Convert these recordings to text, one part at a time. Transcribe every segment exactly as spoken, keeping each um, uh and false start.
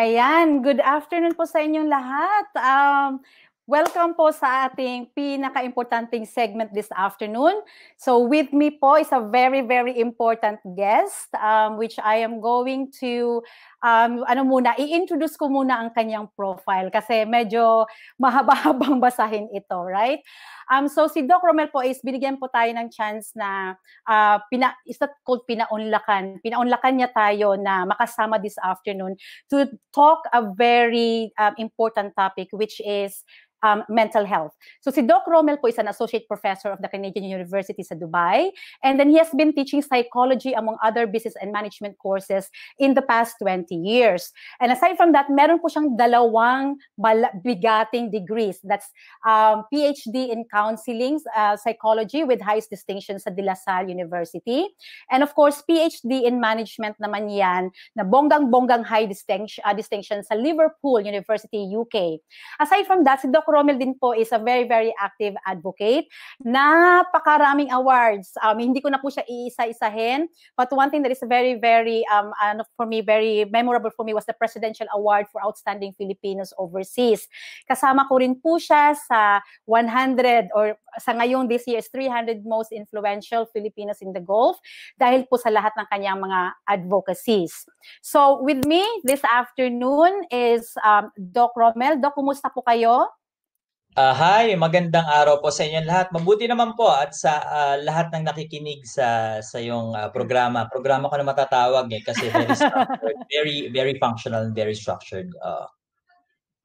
Ayan, good afternoon po sa inyong lahat. Um, welcome po sa ating pinaka-importanting segment this afternoon. So with me po is a very, very important guest, um, which I am going to, um, ano muna, i-introduce ko muna ang kanyang profile kasi medyo mahaba-habang basahin ito, right? Um, so si Doc Rommel po is binigyan po tayo ng chance na uh, pina, is that called pinaunlakan. Pinaunlakan niya tayo na makasama this afternoon to talk a very um, important topic, which is um, mental health. So si Doc Rommel po is an associate professor of the Canadian University sa Dubai, and then he has been teaching psychology among other business and management courses in the past twenty years. And aside from that, meron po siyang dalawang bigating degrees. That's um, P H D in Counseling uh, Psychology with highest distinction sa De La Salle University. And of course, P H D in Management naman yan, na bonggang-bonggang high distinction, uh, distinction sa Liverpool University, U K. Aside from that, si Doc Rommel din po is a very, very active advocate. Napakaraming awards. Um, hindi ko na po siya iisa-isahin. But one thing that is very, very, um, ano, for me, very memorable for me was the Presidential Award for Outstanding Filipinos Overseas. Kasama ko rin po siya sa one hundred or sa ngayon this year's three hundred most influential Filipinos in the Gulf dahil po sa lahat ng kanyang mga advocacies. So with me this afternoon is um, Doc Rommel. Doc, kumusta po kayo? Uh, hi, magandang araw po sa inyong lahat. Mabuti naman po at sa uh, lahat ng nakikinig sa sa yung uh, programa. Programa ko na matatawag eh kasi very structured, very very functional and very structured. Uh,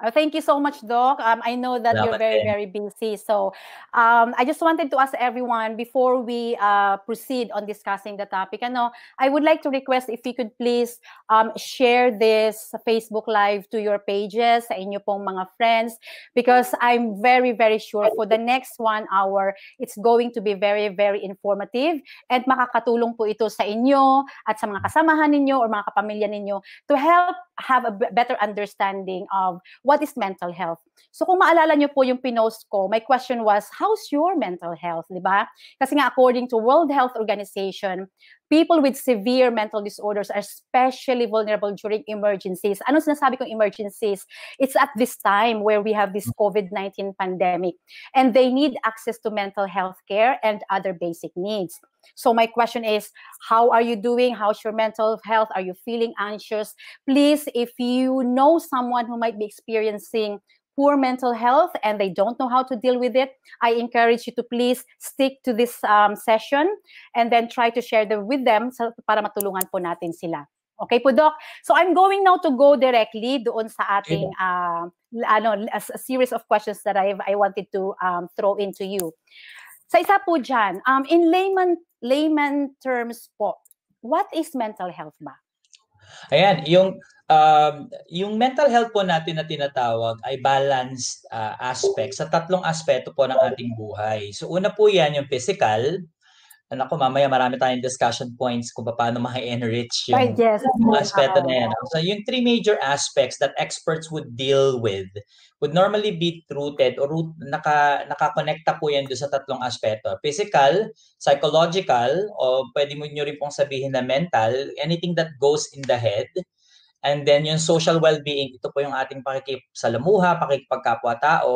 Oh, thank you so much, Doc. Um, I know that you're very, very busy. So um, I just wanted to ask everyone before we uh, proceed on discussing the topic. Ano, I would like to request if you could please um, share this Facebook Live to your pages, sa inyo pong mga friends, because I'm very, very sure for the next one hour, it's going to be very, very informative and makakatulong po ito sa inyo at sa mga kasamahan ninyo or mga kapamilya ninyo to help have a better understanding of what is mental health. So kung maalala nyo po yung pinost ko, my question was, how's your mental health, di ba? Kasi nga according to World Health Organization, people with severe mental disorders are especially vulnerable during emergencies. Anong sinasabi kong emergencies? It's at this time where we have this COVID nineteen pandemic and they need access to mental health care and other basic needs. So my question is, how are you doing? How's your mental health? Are you feeling anxious? Please, if you know someone who might be experiencing poor mental health and they don't know how to deal with it, I encourage you to please stick to this um, session and then try to share them with them para matulungan po natin sila. Okay po, Doc. So I'm going now to go directly doon sa ating uh, ano, a, a series of questions that I've, I wanted to um, throw into you. Sa isa po dyan, um, in layman, layman terms po, what is mental health ba? Ayan, yung, um, yung mental health po natin na tinatawag ay balanced uh, aspect sa tatlong aspeto po ng ating buhay. So una po yan yung physical. Naku, mamaya marami tayong discussion points kung paano ma-enrich yung, right, yes, yung aspeto na yan. So yung three major aspects that experts would deal with would normally be rooted or root, naka, nakakonekta po yan doon sa tatlong aspeto. Physical, psychological, o pwede mo nyo rin pong sabihin na mental, anything that goes in the head. And then yung social well-being, ito po yung ating pakikipagkapwa-tao, pakikipagkapwa-tao.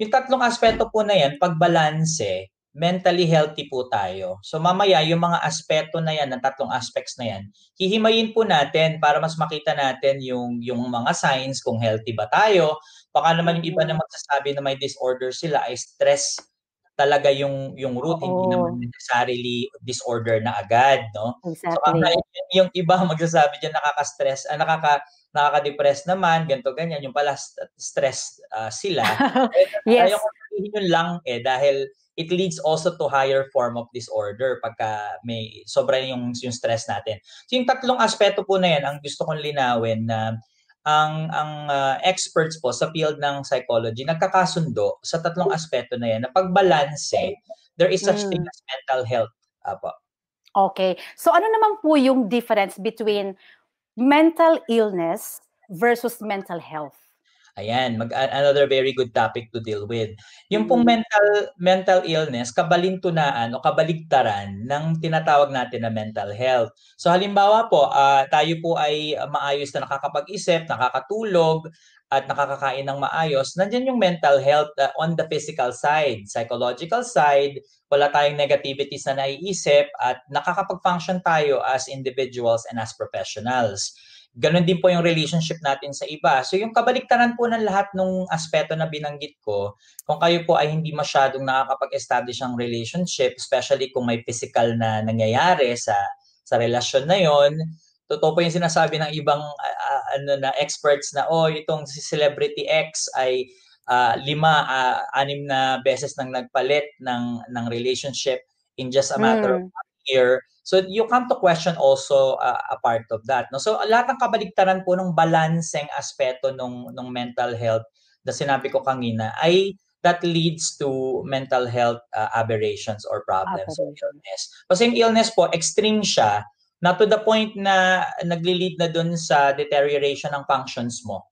Yung tatlong aspeto po na yan, pagbalanse, mentally healthy po tayo. So mamaya, yung mga aspeto na yan, ng tatlong aspects na yan, hihimayin po natin para mas makita natin yung, yung mga signs kung healthy ba tayo. Baka naman yung iba na magsasabi na may disorder sila ay stress talaga yung, yung root, oh, hindi naman necessarily disorder na agad. No? Exactly. So kaya yung iba magsasabi dyan nakaka-stress, ah, nakaka- nakaka-depress naman, ganito, ganyan. Yung pala stress uh, sila. Yes. Ayaw ko sabihin yun lang eh dahil it leads also to higher form of disorder pagka may sobra yung, yung stress natin. So yung tatlong aspeto po na yan, ang gusto kong linawin na ang ang uh, experts po sa field ng psychology nagkakasundo sa tatlong aspeto na yan na pagbalanse, there is such mm. thing as mental health. Apo. Okay. So ano naman po yung difference between mental illness versus mental health? Ayan, mag another very good topic to deal with. Yung pong mental mental illness, kabalintunaan o kabaligtaran ng tinatawag natin na mental health. So halimbawa po, uh, tayo po ay maayos na nakakapag-isip, nakakatulog, at nakakakain ng maayos. Nandiyan yung mental health uh, on the physical side, psychological side, wala tayong negativities na naiisip at nakakapag-function tayo as individuals and as professionals. Ganon din po yung relationship natin sa iba. So yung kabaligtaran po ng lahat ng aspeto na binanggit ko, kung kayo po ay hindi masyadong nakakapag-establish ng relationship, especially kung may physical na nangyayari sa sa relasyon na yon, totoo po yung sinasabi ng ibang uh, ano na experts na, oh, itong si Celebrity X ay uh, lima, uh, anim na beses nang nagpalit ng, ng relationship in just a matter mm. of one year. So you come to question also uh, a part of that. No? So lahat ng kabaligtaran po ng balanseng aspeto ng, ng mental health na sinabi ko kanina ay that leads to mental health uh, aberrations or problems or illness. Kasi yung illness po, extreme siya, not to the point na nagli-lead na dun sa deterioration ng functions mo.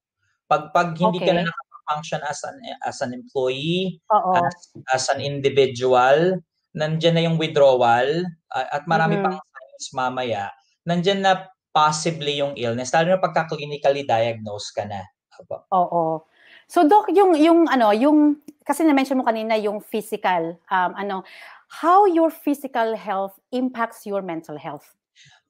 Pag, pag hindi okay. ka na nakaka-function as an, as an employee, as, as an individual, nandiyan na yung withdrawal uh, at marami mm-hmm. pang signs mamaya, nandiyan na possibly yung illness, lalo na pagka clinically diagnosed ka na. Aba. Oo. So Doc, yung yung ano, yung kasi na-mention mo kanina yung physical, um ano, how your physical health impacts your mental health.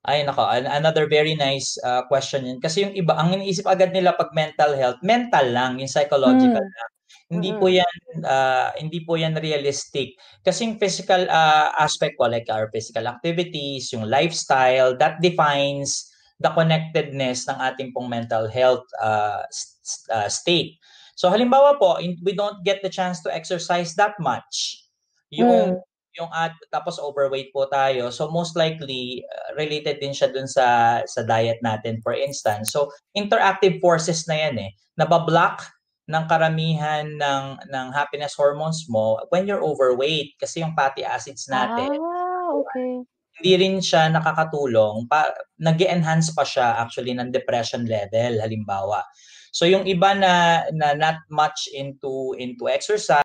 Ay nako, another very nice uh, question yun. Kasi yung iba, ang iniisip agad nila pag mental health, mental lang, yung psychological mm. lang. Hindi mm-hmm. po yan uh, hindi po yan realistic. Kasi yung physical uh, aspect ko, like our physical activities, yung lifestyle, that defines the connectedness ng ating pong mental health uh, st uh, state. So halimbawa po, in, we don't get the chance to exercise that much. Yung mm. yung at tapos overweight po tayo, so most likely uh, related din siya dun sa sa diet natin, for instance. So interactive forces na yan eh, nabablock ng karamihan ng ng happiness hormones mo when you're overweight, kasi yung fatty acids natin ah, okay. hindi rin siya nakakatulong, nag-enhance pa siya actually ng depression level halimbawa. So yung iba na, na not much into into exercise,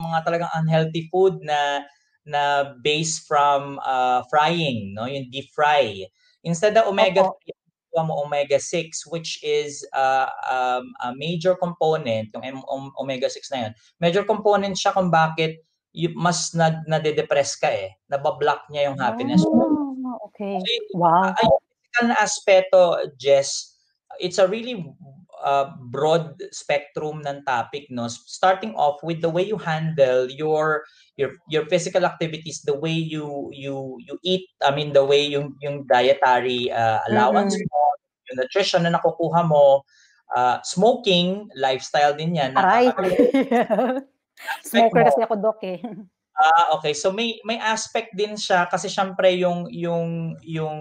mga talagang unhealthy food na na based from uh, frying, no, yung deep fry, instead of omega three, mo omega six, which is uh, um, a major component, yung omega six na yun, major component siya kung bakit you mas nag nade-depress ka eh, nabablock niya yung happiness. Oh, okay. So, wow. Ay, yung aspeto, Jess, it's a really Uh, broad spectrum ng topic, no, starting off with the way you handle your your your physical activities, the way you you you eat, I mean the way yung yung dietary uh, allowance mm-hmm. mo, yung nutrition na nakukuha mo, uh, smoking, lifestyle din yan. Aray. Smoker mo. Kasi ako, Doc eh. Ah, okay. So may may aspect din siya kasi syempre yung yung yung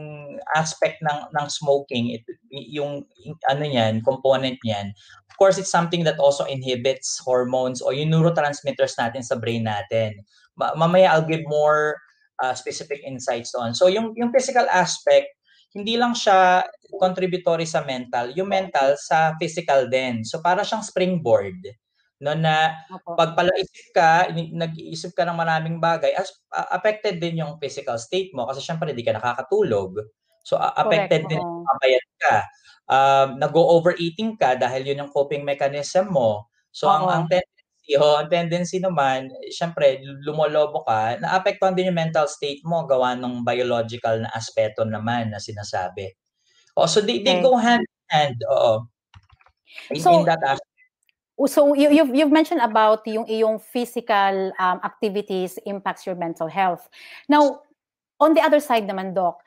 aspect ng ng smoking, it, yung ano niyan, component niyan. Of course, it's something that also inhibits hormones or yung neurotransmitters natin sa brain natin. Ma mamaya I'll give more uh, specific insights on. So yung yung physical aspect, hindi lang siya contributory sa mental, yung mental sa physical din. So para siyang springboard. No, na pagpalaisip ka, nag-iisip ka ng maraming bagay, as, uh, affected din yung physical state mo kasi syempre hindi ka nakakatulog. So uh, affected Correct. din yung papayat ka. Um, nag-overeating ka dahil yun yung coping mechanism mo. So ang, ang tendency, oh, ang tendency naman, syempre lumolobo ka, na-apektuhan din yung mental state mo gawa ng biological na aspeto naman na sinasabi. Oh, so they, they okay. go hand in hand. Oo. In, so, in that aspect. So you, you've, you've mentioned about yung, yung physical um, activities impacts your mental health. Now, on the other side naman, Doc,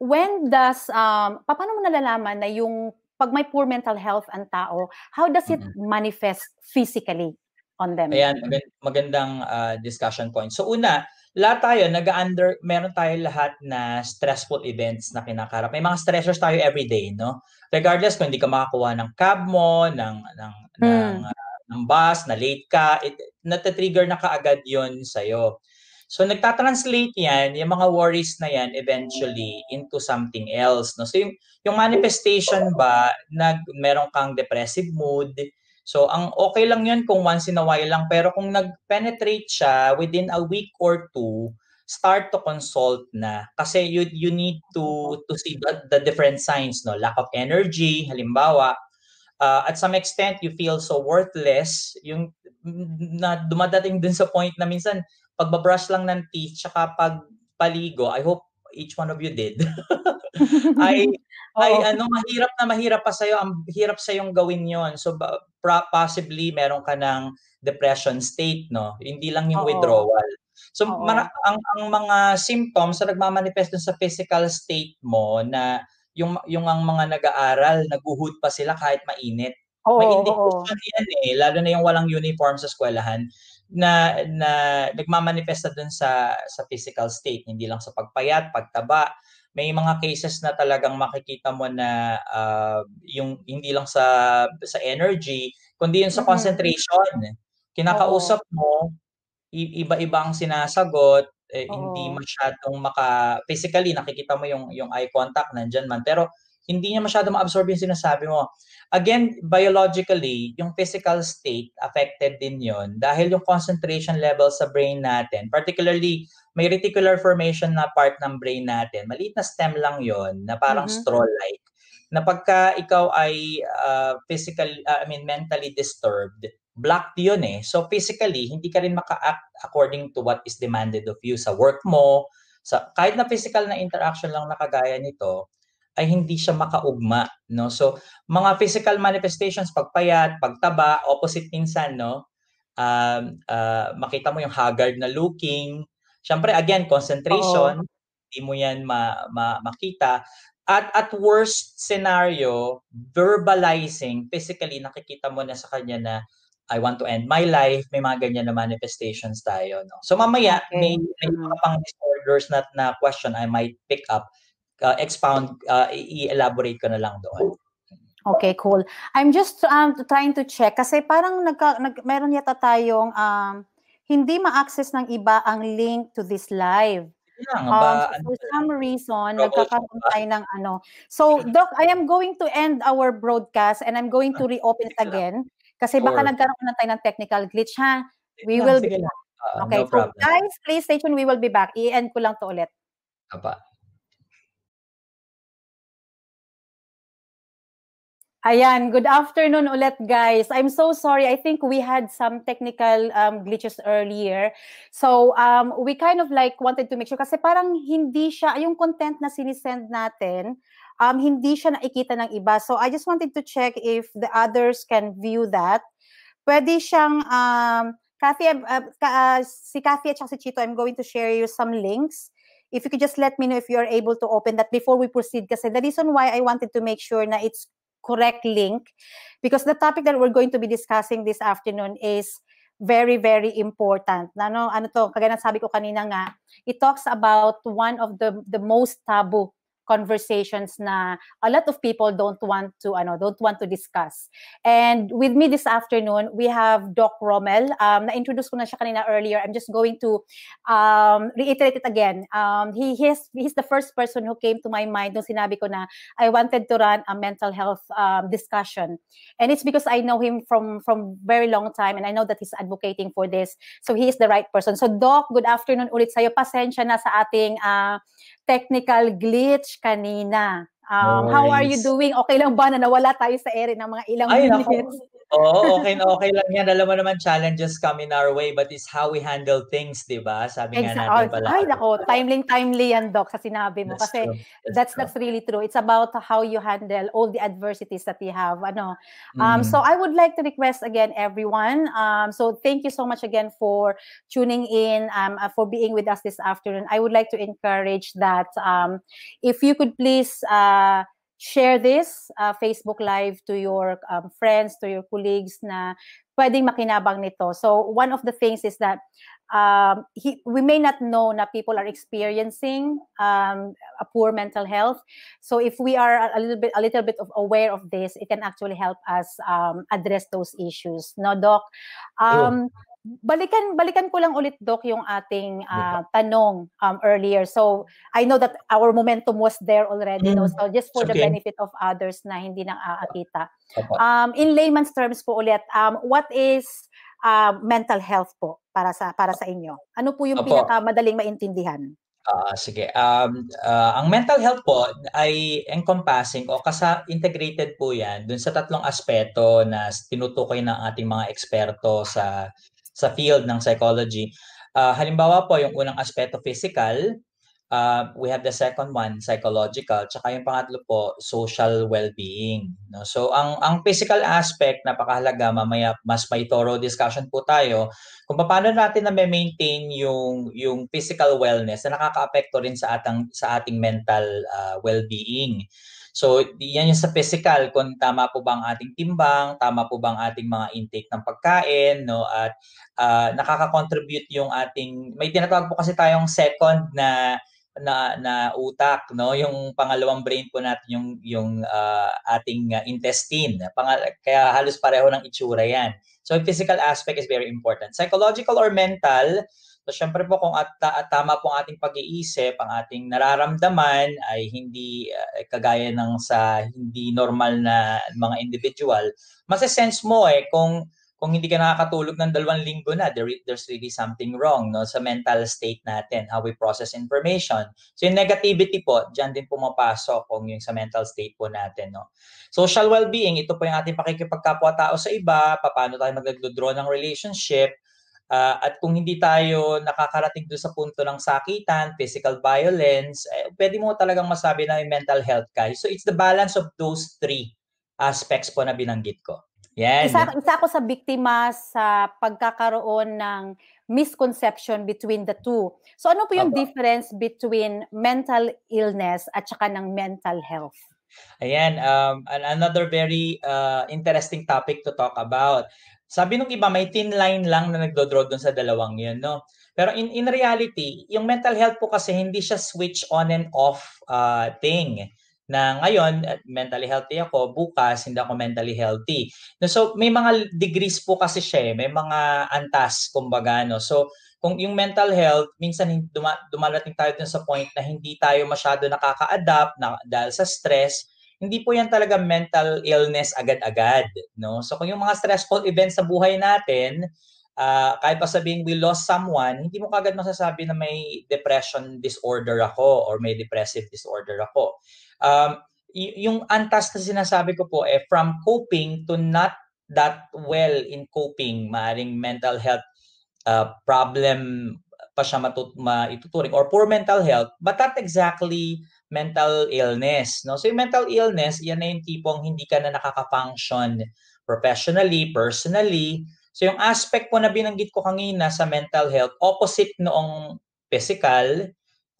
when does, um, paano mo nalalaman na yung pag may poor mental health ang tao, how does it mm-hmm. manifest physically on them? Ayan, magandang uh, discussion point. So una, lahat tayo, nag-under, meron tayo lahat na stressful events na kinakarap. May mga stressors tayo everyday, no? Regardless kung hindi ka makakuha ng cab mo, ng, ng, hmm. ng, uh, ng bus, na late ka, it, natatrigger na kaagad yun sa'yo. So nagtatranslate yan, yung mga worries na yan eventually into something else. No? So yung, yung manifestation ba, nag, meron kang depressive mood. So ang okay lang yun kung once in a while lang. Pero kung nag-penetrate siya within a week or two, start to consult na kasi you you need to to see the, the different signs, no? Lack of energy halimbawa, uh, at some extent you feel so worthless, yung na dumadating dun sa point na minsan pagbabrush lang ng teeth tsaka pagpaligo, I hope each one of you did. ay oh. ay ano mahirap na mahirap pa sa iyo, ang hirap sa yung gawin yon, so possibly meron ka ng depression state, no, hindi lang yung oh. withdrawal. So mara, ang ang mga symptoms na nagmamanifest sa physical state mo na yung yung ang mga nag-aaral, naguhud pa sila kahit mainit. Oo, may indication yan eh, lalo na yung walang uniform sa eskwelahan na na nagmamanifest doon sa sa physical state, hindi lang sa pagpayat, pagtaba. May mga cases na talagang makikita mo na uh, yung hindi lang sa sa energy kundi yung sa mm-hmm. concentration. Kinakausap mo iba-iba ang sinasagot, eh, hindi masyadong maka physically nakikita mo yung yung eye contact nandiyan man pero hindi niya masyadong ma-absorb yung sinasabi mo. Again, biologically, yung physical state affected din yon dahil yung concentration level sa brain natin, particularly may reticular formation na part ng brain natin. Maliit na stem lang yon na parang mm-hmm. straw-like. Na pagka ikaw ay uh, physical uh, I mean mentally disturbed, blocked yun eh. So physically, hindi ka rin maka-act according to what is demanded of you sa work mo. Sa, kahit na physical na interaction lang nakagaya nito, ay hindi siya makaugma. No? So mga physical manifestations, pagpayat, pagtaba, opposite minsan, no? Um, uh, makita mo yung haggard na looking. Siyempre, again, concentration, hindi mo yan ma ma makita. At at worst scenario, verbalizing, physically nakikita mo na sa kanya na I want to end my life, may mga ganyan na manifestations tayo. No? So mamaya, okay. may, may mga pang disorders na, na question I might pick up, uh, expound, uh, i-elaborate ko na lang doon. Okay, cool. I'm just um, trying to check kasi parang nagka, nag, meron yata tayong um, hindi ma-access ng iba ang link to this live. Um, ba, so for some reason, nagkakaroon tayo ng ano. So, Doc, I am going to end our broadcast and I'm going to reopen it again. Kasi baka sure. nagkaroon na tayo ng technical glitch, ha? We will be back. Uh, okay, no so guys, please stay tuned. We will be back. I-end ko lang to ulit. Apa. Ayan, good afternoon ulit, guys. I'm so sorry. I think we had some technical um, glitches earlier. So, um, we kind of like wanted to make sure kasi parang hindi siya, yung content na sinisend natin, Um, hindi siya nakikita ng iba. So, I just wanted to check if the others can view that. Pwede siyang, um, Kathy, uh, uh, si Kathy at si Chito, I'm going to share you some links. If you could just let me know if you're able to open that before we proceed. Kasi the reason why I wanted to make sure na it's correct link, because the topic that we're going to be discussing this afternoon is very, very important. Na, no, ano to, kagaya na sabi ko kanina nga, it talks about one of the, the most taboo conversations na a lot of people don't want to ano don't want to discuss. And with me this afternoon, we have Doc Rommel. Um, na-introduce ko na siya kanina earlier. I'm just going to um, reiterate it again. Um, he, he's, he's the first person who came to my mind nung sinabi ko na I wanted to run a mental health um, discussion. And it's because I know him from, from very long time and I know that he's advocating for this. So he is the right person. So Doc, good afternoon ulit sa'yo. Pasensya na sa ating uh, technical glitch kanina. Um, nice. How are you doing? Okay lang ba na nawala tayo sa ere ng mga ilang Ay, minutes? Oo, okay na okay lang yan. Alam mo naman, challenges come in our way, but it's how we handle things, di ba? Sabi exactly. nga natin pala. Ay, nako, timely-timely yan, Doc, sa sinabi mo. That's kasi that's, that's, that's really true. It's about how you handle all the adversities that you have. Ano? Um, mm. So I would like to request again, everyone. Um, so thank you so much again for tuning in, um, for being with us this afternoon. I would like to encourage that um, if you could please... Uh, share this uh, Facebook Live to your um, friends, to your colleagues na pwedeng makinabang nito. So one of the things is that um, he, we may not know na people are experiencing um, a poor mental health. So if we are a little bit, a little bit of aware of this, it can actually help us um, address those issues. No, Doc? Um, Balikan balikan ko lang ulit, Doc, yung ating uh, tanong um, earlier. So, I know that our momentum was there already. Mm. No? So, just for okay. the benefit of others na hindi nang aakita. Um, in layman's terms po ulit, um, what is uh, mental health po para sa para sa inyo? Ano po yung Apo. pinakamadaling maintindihan? Uh, sige. Um, uh, ang mental health po ay encompassing o kasa integrated po yan dun sa tatlong aspeto na tinutukoy ng ating mga eksperto sa sa field ng psychology. Uh, halimbawa po, yung unang aspeto physical, uh, we have the second one, psychological, tsaka yung pangatlo po, social well-being. No? So, ang, ang physical aspect, napakahalaga, mamaya mas may thorough discussion po tayo kung paano natin na may maintain yung, yung physical wellness na nakaka-apekto rin sa, atang, sa ating mental uh, well-being. So, yan yung sa physical, kung tama po ba ang ating timbang, tama po ba ang ating mga intake ng pagkain, no? At uh, nakaka-contribute yung ating, may tinatawag po kasi tayong second na na na utak, no? Yung pangalawang brain po natin, yung yung uh, ating uh, intestine. Pangal kaya halos pareho ng itsura yan. So, physical aspect is very important. Psychological or mental, so syempre po kung at, at tama po ang ating pag-iisip, ang ating nararamdaman ay hindi uh, kagaya ng sa hindi normal na mga individual, masa-sense mo eh kung kung hindi ka nakakatulog ng dalawang linggo na, there, there's really something wrong, no, sa mental state natin, how we process information. So yung negativity po, dyan din pumapasok kung yung sa mental state po natin. No? Social well-being, ito po yung ating pakikipagkapwa-tao sa iba, paano tayo magdodro ng relationship, Uh, at kung hindi tayo nakakarating doon sa punto ng sakitan, physical violence, eh, pwede mo talagang masabi na may mental health ka. So it's the balance of those three aspects po na binanggit ko. Yan. Isa, isa ako sa biktima sa pagkakaroon ng misconception between the two. So ano po yung Aba. difference between mental illness at saka ng mental health? Ayan, um, another very uh, interesting topic to talk about. Sabi nung iba, may thin line lang na nagdodraw dun sa dalawang yun, no? Pero in, in reality, yung mental health po kasi hindi siya switch on and off uh, thing. Na ngayon, mentally healthy ako, bukas hindi ako mentally healthy. So, may mga degrees po kasi siya, may mga antas, kumbaga, no? So, kung yung mental health, minsan duma dumalating tayo dun sa point na hindi tayo masyado nakaka-adapt na, dahil sa stress. Hindi po yan talaga mental illness agad-agad, no? So kung yung mga stressful events sa buhay natin, uh, kahit pa sabihin we lost someone, hindi mo kagad masasabi na may depression disorder ako or may depressive disorder ako. Um, yung antas na sinasabi ko po, eh, from coping to not that well in coping, maaring mental health uh, problem pa siya maituturing or poor mental health, but not exactly mental illness, no? So yung mental illness, yan na yung tipong hindi ka na nakaka-function professionally, personally. So yung aspect po na binanggit ko kanina sa mental health, opposite noong physical,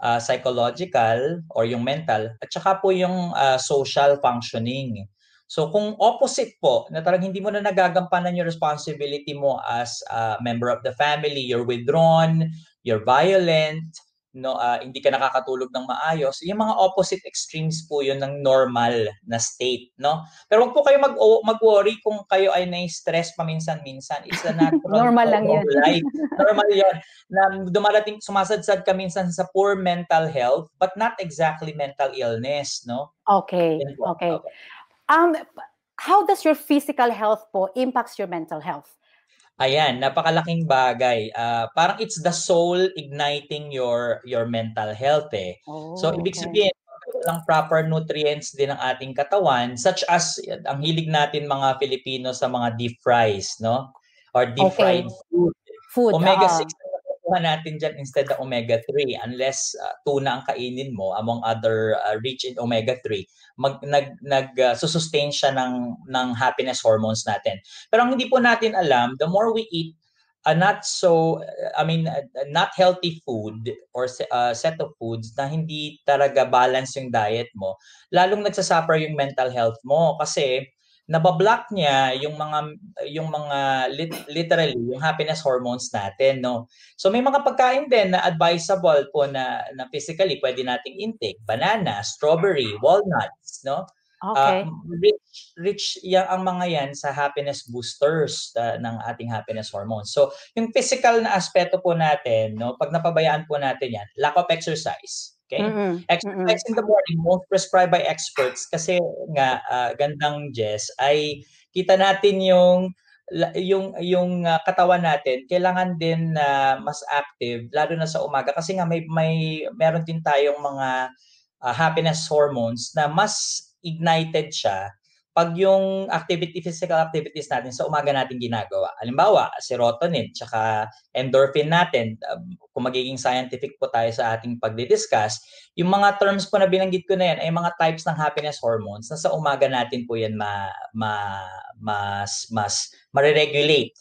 uh, psychological, or yung mental, at saka po yung uh, social functioning. So kung opposite po, na talagang hindi mo na nagagampanan yung responsibility mo as a member of the family, you're withdrawn, you're violent, no, uh, hindi ka nakakatulog ng maayos. Yung mga opposite extremes po yun ng normal na state, no? Pero wag po kayo mag mag-worry kung kayo ay na-stress paminsan-minsan. It's a natural normal lang yun. Life. Normal yun. Na dumarating, sumasadsad ka minsan sa poor mental health, but not exactly mental illness, no? Okay. Okay. Um, how does your physical health po impacts your mental health? Ayan, napakalaking bagay. Uh, parang it's the soul igniting your your mental health, eh. Oh, so, ibig okay. sabihin, lang proper nutrients din ng ating katawan, such as, ang hilig natin mga Filipino sa mga deep fries, no? Or deep okay. fried food. food omega six uh. natin dyan instead of omega three, unless uh, tuna ang kainin mo, among other uh, rich in omega three. Mag, nag, nag, uh, sustain siya ng, ng happiness hormones natin. Pero ang hindi po natin alam, the more we eat uh, not so, uh, I mean, uh, not healthy food or uh, set of foods na hindi talaga balance yung diet mo, lalong nagsasuffer yung mental health mo kasi nabablock niya yung mga yung mga lit, literally yung happiness hormones natin, no? So may mga pagkain din na advisable po na, na physically pwede nating intake, banana, strawberry, walnuts, no? Okay. Uh, rich rich yan, ang mga yan sa happiness boosters uh, ng ating happiness hormones. So, yung physical na aspeto po natin, no, pag napabayaan po natin yan, lack of exercise. Okay? Mm-hmm. Exercise mm-hmm. in the morning, most prescribed by experts kasi nga uh, gandang Jess ay kita natin yung yung yung uh, katawan natin kailangan din na uh, mas active lalo na sa umaga kasi nga may may meron din tayong mga uh, happiness hormones na mas ignited siya pag yung activity, physical activities natin sa umaga natin ginagawa. Halimbawa, serotonin, tsaka endorphin natin. Um, kung magiging scientific po tayo sa ating pagdi-discuss, yung mga terms po na binanggit ko na yan ay mga types ng happiness hormones na sa umaga natin po yan ma, ma, mas, mas, ma-regulate.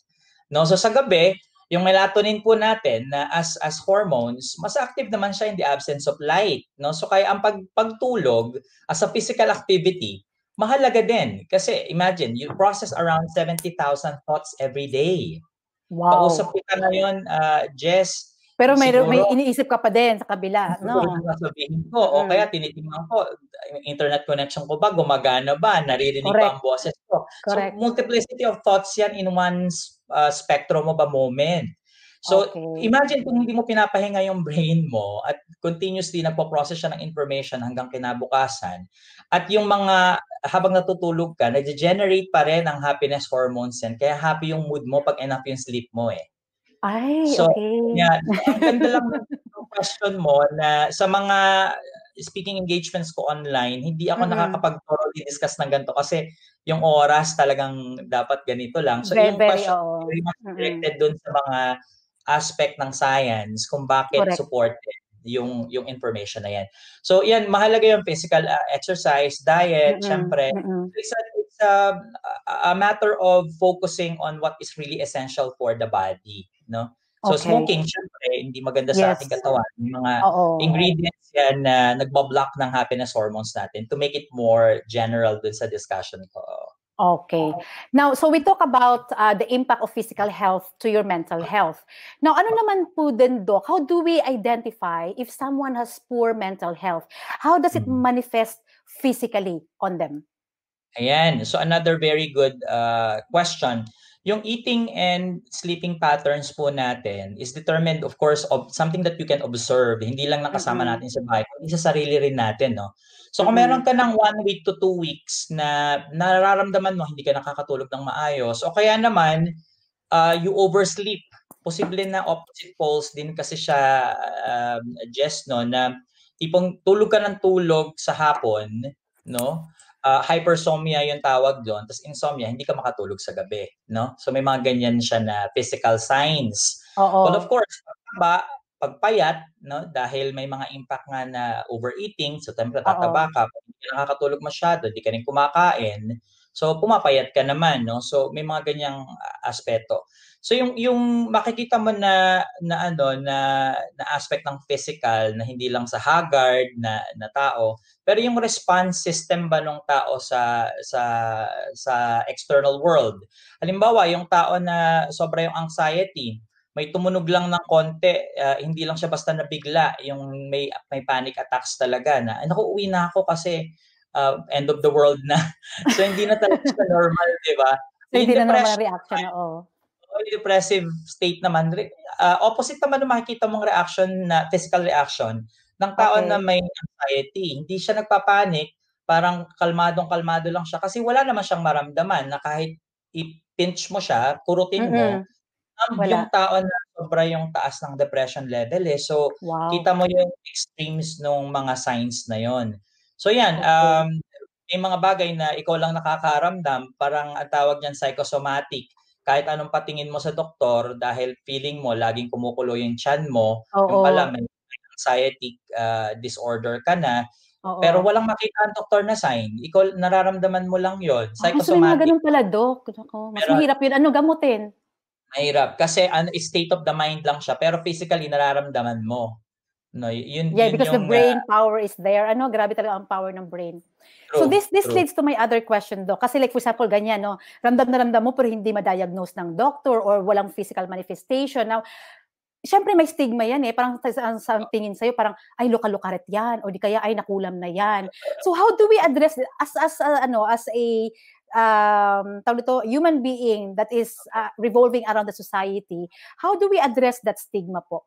No? So sa gabi, yung melatonin po natin na as as hormones, mas active naman siya in the absence of light, no? So kaya ang pag, pagtulog as a physical activity, mahalaga din kasi imagine you process around seventy thousand thoughts every day. Wow. Pausap kita ngayon, uh, Jess. Pero may, siguro, may iniisip ka pa din sa kabila, no? Sabihin ko, hmm. o kaya tinitingnan ko, internet connection ko ba, gumagana ba, naririnig Correct. Pa ang boses ko. Correct. So multiplicity of thoughts yan in one uh, spectrum of a moment. So okay. Imagine kung hindi mo pinapahinga yung brain mo at continuously nagpo-process siya ng information hanggang kinabukasan at yung mga habang natutulog ka, nag-generate pa rin ang happiness hormones yan. Kaya happy yung mood mo pag enough yung sleep mo eh. Ay, so, okay. Yeah, ang ganda lang ng question mo na sa mga speaking engagements ko online, hindi ako mm-hmm. nakakapag-thoroughly discuss ng ganito kasi yung oras talagang dapat ganito lang. So, very, yung question oh. very much directed mm-hmm. dun sa mga aspect ng science kung bakit Correct. Supported yung yung information na yan. So, yan, mahalaga yung physical uh, exercise, diet, mm-hmm. syempre. Mm-hmm. It's, a, it's a, a matter of focusing on what is really essential for the body. No? So okay. Smoking, syempre, hindi maganda yes. sa ating katawan. Yung mga Uh-oh. Ingredients yan na uh, nagbablock ng happiness hormones natin to make it more general dun sa discussion ko. Okay. Now, so we talk about uh, the impact of physical health to your mental health. Now, ano naman po din, Doc? How do we identify if someone has poor mental health? How does it manifest physically on them? Ayan. So another very good uh, question. Yung eating and sleeping patterns po natin is determined, of course, of something that you can observe. Hindi lang nakasama mm-hmm. natin sa bahay, kundi sa sarili rin natin. No? So mm-hmm. kung meron ka ng one week to two weeks na nararamdaman mo, hindi ka nakakatulog ng maayos, o kaya naman, uh, you oversleep. Posible na opposite poles din kasi siya, uh, Jess, no, na tipong tulog ka ng tulog sa hapon, no? Uh, hypersomnia yung tawag doon, tapos insomnia, hindi ka makatulog sa gabi, no? So may mga ganyan siya na physical signs. Oo. But of course, pagtaba, pagpayat, no? Dahil may mga impact nga na overeating, so tempo tataba ka, hindi ka nakakatulog masyado, hindi ka rin kumakain, so pumapayat ka naman, no? So may mga ganyang aspeto. So yung yung makikita mo na na ano na, na aspect ng physical na hindi lang sa haggard na na tao pero yung response system ba ng tao sa sa sa external world. Halimbawa yung tao na sobra yung anxiety, may tumunog lang ng konti, uh, hindi lang siya basta nabigla, yung may may panic attacks talaga na naku uwi na ako kasi uh, end of the world na. So hindi na talaga siya normal, di ba? So, hindi na normal reaction, oo. Depressive state naman. Uh, opposite naman nung makikita mong reaction na physical reaction ng tao okay. na may anxiety. Hindi siya nagpapanik, parang kalmadong-kalmado lang siya kasi wala naman siyang maramdaman na kahit i-pinch mo siya, kurutin mm-hmm. mo, um, yung tao na sobra yung taas ng depression level eh. So, wow. kita mo yung extremes ng mga signs na yon. So, yan. Okay. Um, may mga bagay na ikaw lang nakakaramdam, parang ang tawag niyan psychosomatic. Kahit anong patingin mo sa doktor dahil feeling mo laging kumukulo yung tiyan mo, Oo. Yung pala may anxiety uh, disorder ka na, Oo. Pero walang makita ang doktor na sign. Ikaw, nararamdaman mo lang yun. Psychosomatic. Gusto mo ganun pala, Doc. Mas mahirap yun. Ano gamutin? Mahirap. Kasi ano, state of the mind lang siya. Pero physically, nararamdaman mo. No, yun, yeah, yun because yung, the brain uh, power is there. Ano, grabe talaga ang power ng brain. True, so this this true. Leads to my other question, Doc. Kasi like for example, ganyan, no? Ramdam na ramdam mo pero hindi ma-diagnose ng doctor or walang physical manifestation. Now, Siyempre may stigma yan eh, parang sa, sa tingin sa'yo, parang, ay, luka-lukaret yan, o di kaya, ay, nakulam na yan. So how do we address this? As, as, uh, ano, as a um, tawlito, human being that is uh, revolving around the society, how do we address that stigma po?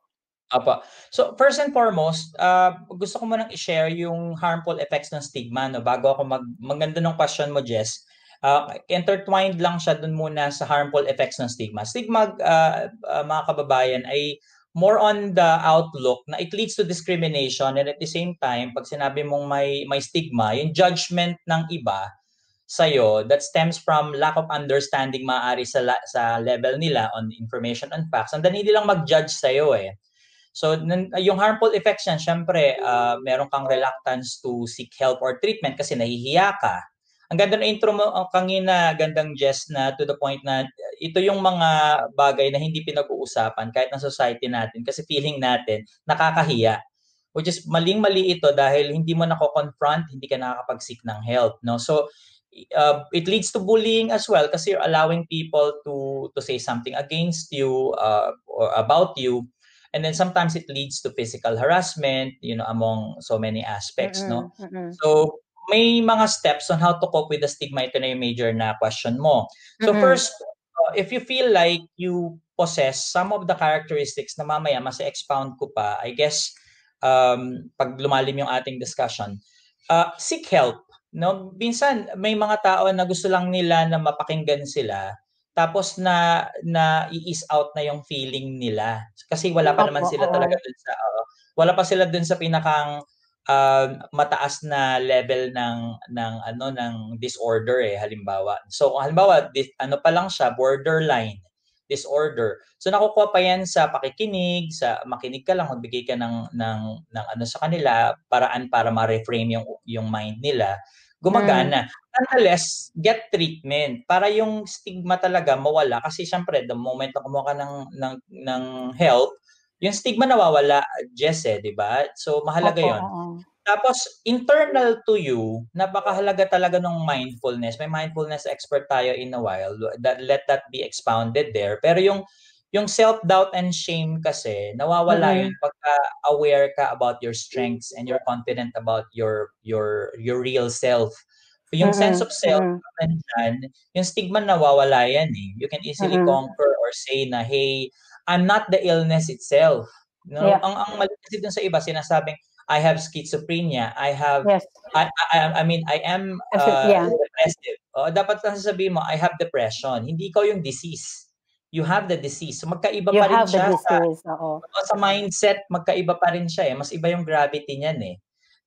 Apa. So first and foremost, uh, gusto ko munang i-share yung harmful effects ng stigma, no, bago ako mag maganda ng question mo, Jess. Uh, intertwined lang siya dun muna sa harmful effects ng stigma. Stigma, uh, uh, mga kababayan, ay more on the outlook na it leads to discrimination, and at the same time, pag sinabi mong may, may stigma, yung judgment ng iba sa'yo that stems from lack of understanding maaari sa, la sa level nila on information and facts. And then hindi lang mag-judge sa'yo eh. So, yung harmful effects yan, syempre, uh, meron kang reluctance to seek help or treatment kasi nahihiya ka. Ang ganda ng intro mo, kangina, gandang jest na to the point na ito yung mga bagay na hindi pinag-uusapan kahit ng society natin kasi feeling natin nakakahiya. Which is maling-mali ito dahil hindi mo nako-confront, hindi ka nakakapag-seek ng help. No? So, Uh, it leads to bullying as well kasi you're allowing people to to say something against you uh, or about you, and then sometimes it leads to physical harassment, you know, among so many aspects. Mm-hmm, no, mm-hmm. So may mga steps on how to cope with the stigma. Ito na yung major na question mo. So mm-hmm. First, uh, if you feel like you possess some of the characteristics na mamaya mas expound ko pa, I guess um, pag lumalim yung ating discussion, uh, seek help. No, minsan may mga tao na gusto lang nila na mapakinggan sila tapos na na i-ease out na yung feeling nila kasi wala pa naman sila talaga dun sa uh, wala pa sila dun sa pinakang uh, mataas na level ng ng ano ng disorder eh halimbawa. So halimbawa this, ano pa lang siya, borderline disorder. So nakukuha pa yan sa pakikinig, sa makinig ka lang, magbigay ka ng ng ng ano sa kanila, paraan para ma-reframe yung yung mind nila. Gumagana. Mm. Nonetheless, get treatment para yung stigma talaga mawala kasi syempre the moment na kumuha ka ng ng ng help, yung stigma nawawala, Jess, eh, 'di ba? So mahalaga okay. 'Yon. Tapos, internal to you, napakahalaga talaga ng mindfulness. May mindfulness expert tayo in a while. That, let that be expounded there. Pero yung, yung self-doubt and shame kasi, nawawala mm-hmm. yun pagka-aware ka about your strengths and you're confident about your your your real self. Yung mm-hmm. sense of self, mm-hmm. dyan, yung stigma nawawala yan eh. You can easily mm-hmm. conquer or say na, hey, I'm not the illness itself. No? Yeah. Ang, ang mali kasi dun sa iba, sinasabing, I have schizophrenia. I have. Yes. I, I. I mean, I am. Uh, yeah. Depressive. Oh, dapat lang sasabihin mo, I have depression. Hindi ikaw yung disease. You have the disease. So magkaiba you pa rin siya. You have the disease. Sa, oo. Sa mindset, magkaiba pa rin siya. Eh. Mas iba yung gravity niyan eh.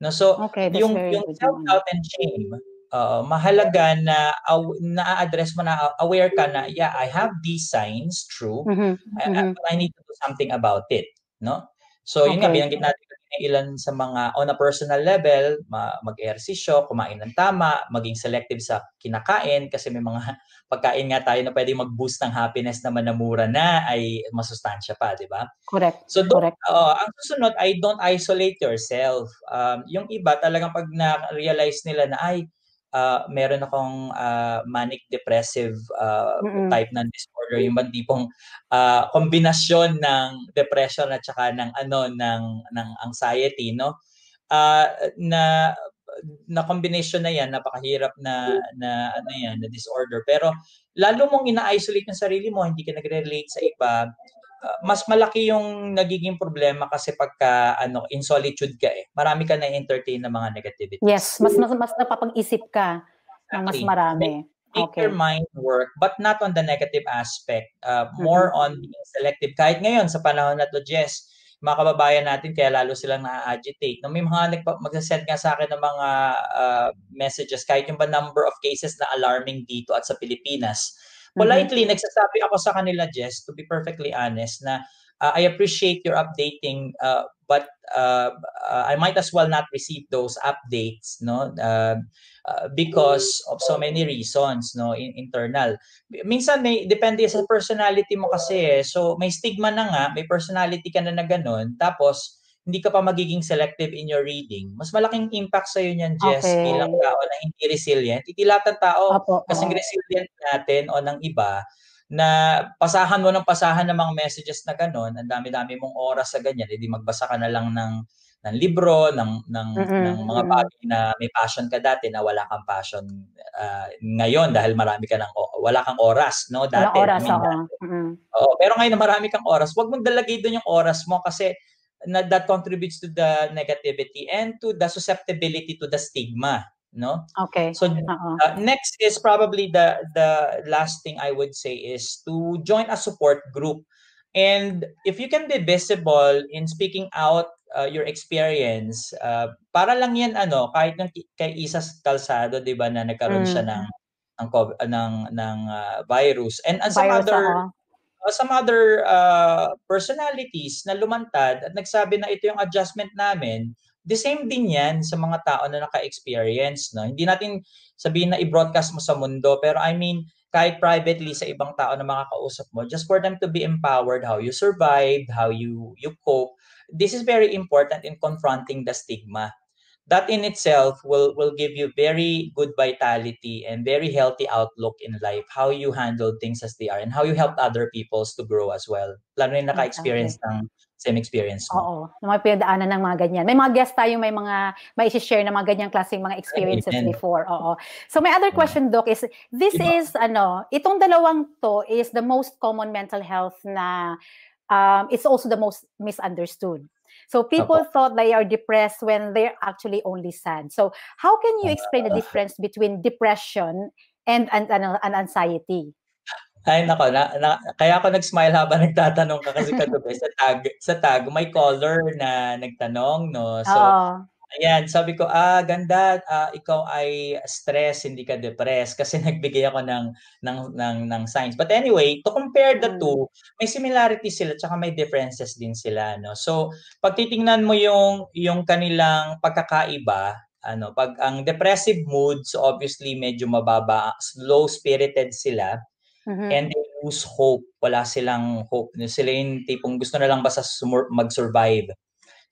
No, so okay, yung yung self-doubt and shame. Uh, mahalaga na uh, na-address mo na aware ka na. Yeah, I have these signs. True. Mm-hmm, I, mm-hmm. I need to do something about it. No. So okay. Yun nga binanggit natin. Ilan sa mga on a personal level, mag-ehersisyo, kumain ng tama, maging selective sa kinakain kasi may mga pagkain nga tayo na pwede mag-boost ng happiness naman na mura na ay masustansya pa, di ba? Correct. So, correct. Uh, ang susunod ay don't isolate yourself. Um, yung iba talagang pag na-realize nila na ay, Uh, meron akong uh, manic depressive uh, mm-hmm. type ng disorder, yung tipong uh, kombinasyon ng depression at saka ng ano ng ng anxiety, no, uh, na na combination na yan, napakahirap na na ano yan, na disorder, pero lalo mong ina-isolate ng sarili mo, hindi ka nagre-relate sa iba, uh, mas malaki yung nagiging problema kasi pagka ano, in solitude ka eh. Marami ka na entertain ng mga negativities. Yes, mas mas, mas napapag-isip ka ng mas marami. Make okay. your mind work but not on the negative aspect. Uh, more mm-hmm. on being selective. Kahit ngayon sa panahon na to, Jess, mga kababayan natin kaya lalo silang na-agitate. No, may mga nagpa-send nga sa akin ng mga uh, messages kahit yung ba number of cases na alarming dito at sa Pilipinas. Politely, mm-hmm. nagsasabi ako sa kanila, Jess, to be perfectly honest, na uh, I appreciate your updating, uh, but uh, uh, I might as well not receive those updates, no, uh, uh, because of so many reasons, no, in internal. Minsan may depende sa personality mo kasi, eh. So may stigma na nga, may personality ka na na ganun, tapos hindi ka pa magiging selective in your reading, mas malaking impact sa'yo niyan, Jess, okay. bilang tao na hindi resilient. Itilatan tao, kasing resilient natin o ng iba, na pasahan mo ng pasahan ng mga messages na gano'n, ang dami-dami mong oras sa ganyan, edi magbasa ka na lang ng, ng libro, ng, ng, mm-hmm. ng mga bagay na may passion ka dati na wala kang passion uh, ngayon dahil marami ka ng, wala kang oras, no? Dati. Wala oras ako. Mm-hmm. Oo, pero ngayon na marami kang oras, huwag mong dalagay doon yung oras mo kasi na, that contributes to the negativity and to the susceptibility to the stigma. No? Okay. So uh, next is probably the the last thing I would say is to join a support group, and if you can be visible in speaking out uh, your experience, uh, para lang yan ano kahit ng kay Isa Calzado, 'di ba, na nagkaroon mm. siya ng ng ng, ng uh, virus and, and some virus, other uh, some other uh, personalities na lumantad at nagsabi na ito yung adjustment namin. The same din yan sa mga tao na naka-experience. No? Hindi natin sabihin na i-broadcast mo sa mundo, pero I mean, kahit privately sa ibang tao na makakausap mo, just for them to be empowered, how you survived, how you, you cope. This is very important in confronting the stigma. That in itself will, will give you very good vitality and very healthy outlook in life, how you handle things as they are and how you help other peoples to grow as well. Lalo na yung naka-experience ng same experience mo. Oo, na mga pinagdaanan ng mga ganyan. May mga guests tayo, may mga, may isi-share na mga ganyang klaseng mga experiences Amen. Before. Oo. So my other question, Doc, is this diba? Is, ano, itong dalawang to is the most common mental health na um, it's also the most misunderstood. So people Apo. Thought they are depressed when they're actually only sad. So how can you explain uh, the difference between depression and, and, and, and anxiety? Ay, nako, na, na, kaya ako nag-smile habang nagtatanong ka kasi kagabi sa tag, sa tag, may caller na nagtanong, no? So, oh. ayan, sabi ko, ah, ganda, ah, ikaw ay stress, hindi ka depressed kasi nagbigay ako ng, ng, ng, ng signs. But anyway, to compare the mm. two, may similarity sila tsaka may differences din sila, no? So, pag titingnan mo yung, yung kanilang pagkakaiba, ano, pag ang depressive moods, obviously, medyo mababa, low-spirited sila. Mm-hmm. And they lose hope. Wala silang hope. Sila yung tipong gusto na lang basta mag-survive.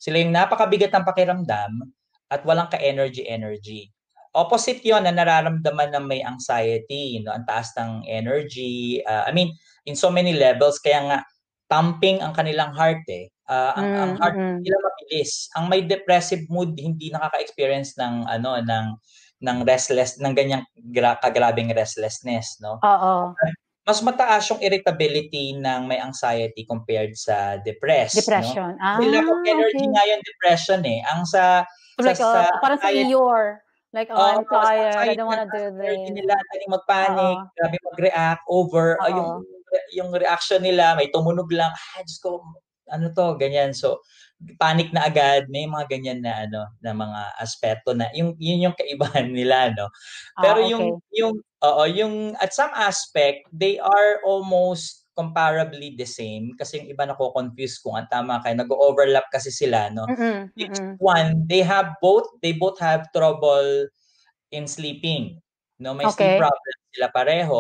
Sila yung napakabigat ng pakiramdam at walang ka-energy-energy. Opposite yon na nararamdaman na may anxiety, you know, ang taas ng energy. Uh, I mean, in so many levels, kaya nga pumping ang kanilang heart eh. Uh, ang, mm-hmm. ang heart nila mabilis. Ang may depressive mood, hindi nakaka-experience ng ano, ng ng restless, ng ganyang gra- kagrabing restlessness, no? Oo. Mas mataas yung irritability ng may anxiety compared sa depressed, depression. No? Ah, sila kung energy okay. nga yung depression eh. Ang sa... So sa, like, sa uh, parang sa Eeyore. Like, oh, I'm tired. I don't wanna do this. Energy nila, taling mag-panic, grabe mag-react, over. Uh, yung, yung reaction nila, may tumunog lang. Ah, Diyos ko, ano to, ganyan. So, panic na agad, may mga ganyan na ano na mga aspeto na yung yun yung kaibahan nila, no? Pero ah, okay. yung yung oo yung at some aspect they are almost comparably the same kasi yung iba na ko confuse kung ang tama kaya nag-overlap kasi sila, no? Mm-hmm, Each mm-hmm. one they have both they both have trouble in sleeping, no? May okay. sleep problem sila pareho.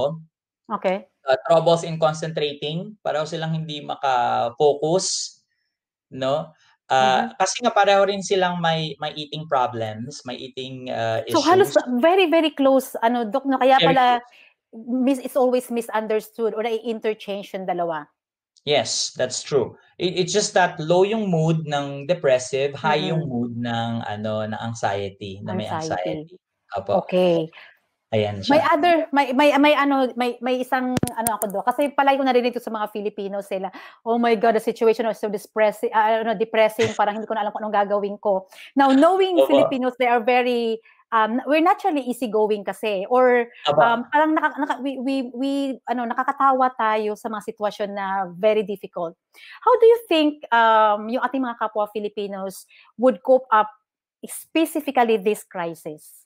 Okay. Uh, troubles in concentrating, pareho silang hindi maka-focus, no? Uh, mm-hmm. Kasi nga pareho rin silang may may eating problems, may eating uh, issues. So halos very very close ano Doc, no? Kaya very pala mis it's always misunderstood or i-interchange yung dalawa. Yes, that's true. It, it's just that low yung mood ng depressive, high mm-hmm. yung mood ng ano na anxiety, na may anxiety. Apo. Okay. Ayan siya. May other may may may ano may may isang ano ako do kasi palagi ko narinig ito sa mga Filipino sila. Oh my God, the situation is so depressing, uh, ano depressing, parang hindi ko na alam kung anong gagawin ko. Now, knowing Aba. Filipinos, they are very um we're naturally easygoing kasi or um, parang naka, naka, we, we we ano nakakatawa tayo sa mga sitwasyon na very difficult. How do you think um yung ating mga kapwa Filipinos would cope up specifically this crisis?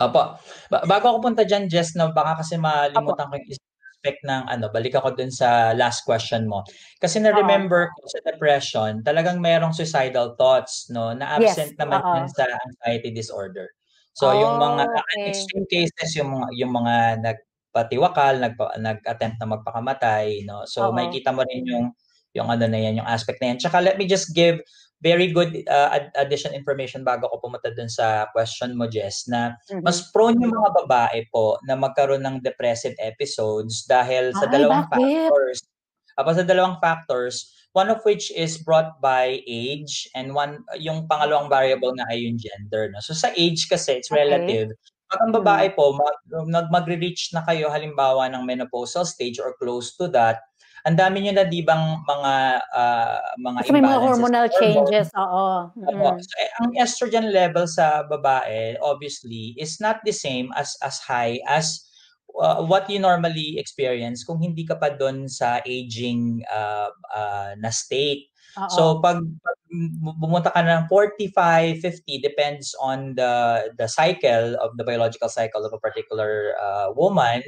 Apo. Ba- bago ako punta dyan, Jess, no, baka kasi malimutan Apo. Ko yung aspect ng ano, balik ako dun sa last question mo. Kasi na-remember ko sa depression, talagang mayroong suicidal thoughts, no, na absent yes. naman yan sa anxiety disorder. So, oh, yung mga okay. extreme cases, yung mga, yung mga nagpatiwakal, nagpa, nag-attempt na magpakamatay, no. So, Uh-oh. May kita mo rin yung, yung ano na yan, yung aspect na yan. Tsaka, let me just give very good uh, addition information bago ko pumunta dun sa question mo, Jess, na mas prone yung mga babae po na magkaroon ng depressive episodes dahil sa dalawang Ay, factors. Apa sa dalawang factors, one of which is brought by age and one yung pangalawang variable na ay yung gender. No? So sa age kasi, it's relative. Okay. Pag ang babae po, mag, magre-reach na kayo halimbawa ng menopausal stage or close to that, ang dami nyo na dibang mga uh, mga imbalances. May mga hormonal changes, oo. Mm. So, eh, ang estrogen level sa babae, obviously, is not the same as as high as uh, what you normally experience kung hindi ka pa doon sa aging uh, uh, na state. Uh-oh. So pag, pag bumunta ka na ng forty-five, fifty, depends on the the cycle of the biological cycle of a particular uh, woman.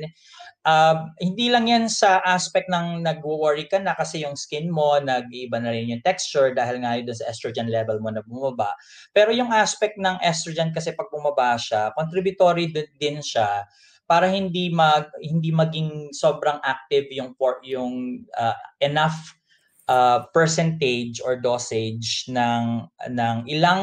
Uh, hindi lang yan sa aspect ng nag-worry ka na kasi yung skin mo, nag-iba na rin yung texture dahil nga yun sa estrogen level mo na bumaba. Pero yung aspect ng estrogen kasi pag bumaba siya, contributory din siya para hindi mag hindi maging sobrang active yung yung uh, enough Uh, percentage or dosage ng ng ilang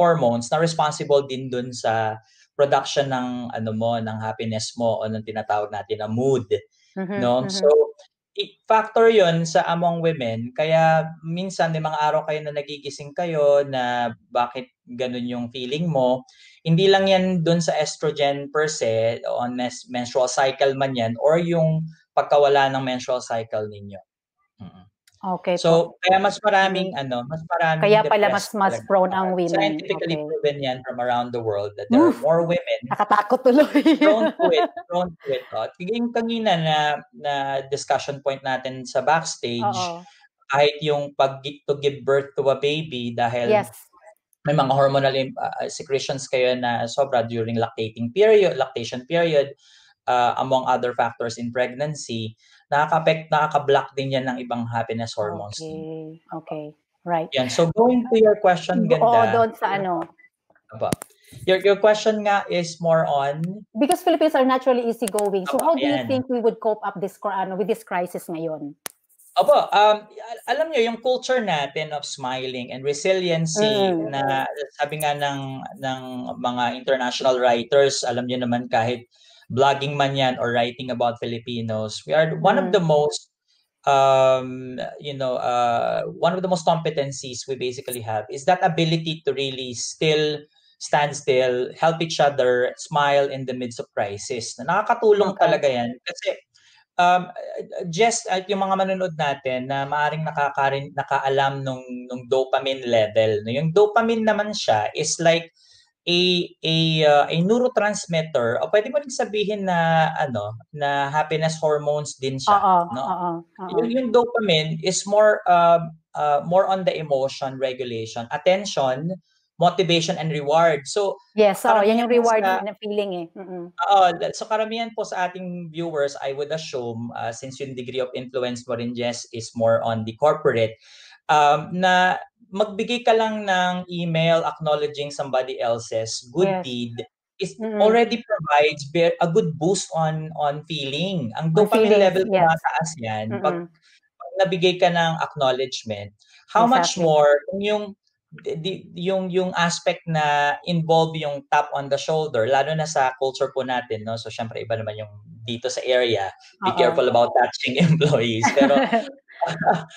hormones na responsible din dun sa production ng ano mo, ng happiness mo o ng tinatawag natin na mood. Mm-hmm, no? Mm-hmm. So factor yon sa among women, kaya minsan may mga araw kayo na nagigising kayo na bakit ganun yung feeling mo. Hindi lang yan dun sa estrogen per se on mes- menstrual cycle man yan or yung pagkawala ng menstrual cycle ninyo. Mm-hmm. Okay. So, po. kaya mas maraming ano, mas maraming Kaya pala mas mas prone ang women. Scientifically okay. proven yan from around the world that there Oof, are more women. Nakatakot tuloy. prone to it, prone to it. Oh. Yung kanina na na discussion point natin sa backstage, Uh-oh. kahit yung pag to give birth to a baby dahil yes. may mga hormonal uh, secretions kayo na sobra during lactating period, lactation period, uh, among other factors in pregnancy. Nakaka-affect, nakaka-block din yan ng ibang happiness hormones. Okay, okay. Right. Yan. So going to your question, ganda. Oo, doon sa ano. Your, your question nga is more on? Because Filipinos are naturally easygoing. So Opo, how do yan. you think we would cope up this, ano, with this crisis ngayon? Opo, um, alam nyo, yung culture natin of smiling and resiliency mm. na sabi nga ng, ng mga international writers, alam nyo naman kahit blogging man yan or writing about Filipinos, we are one mm. of the most, um, you know, uh, one of the most competencies we basically have is that ability to really still stand still, help each other, smile in the midst of crisis. Nakakatulong okay. talaga yan. Kasi um, just at yung mga manunod natin na maaring nakakarin, nakaalam nung, nung dopamine level. Yung dopamine naman siya is like, a a uh, a neurotransmitter o pwede mo ring sabihin na ano na happiness hormones din siya uh-oh, no uh-oh, uh-oh. Yung, yung dopamine is more uh, uh, more on the emotion regulation, attention, motivation and reward. So yes, so yan yung reward sa, na feeling eh. Mm-mm. Uh, so karamihan po sa ating viewers, I would assume uh, since yung degree of influence mo rin, Jess, is more on the corporate, um, na magbigay ka lang ng email acknowledging somebody else's good yes. deed is mm-hmm. already provides a good boost on on feeling. Ang dopamine level ko yes. mataas yan. Mm-hmm. Pag, pag nabigay ka ng acknowledgement, how exactly. much more yung yung yung aspect na involve yung tap on the shoulder, lalo na sa culture po natin, no? So syempre iba naman yung dito sa area. Be Uh-oh. careful about touching employees. Pero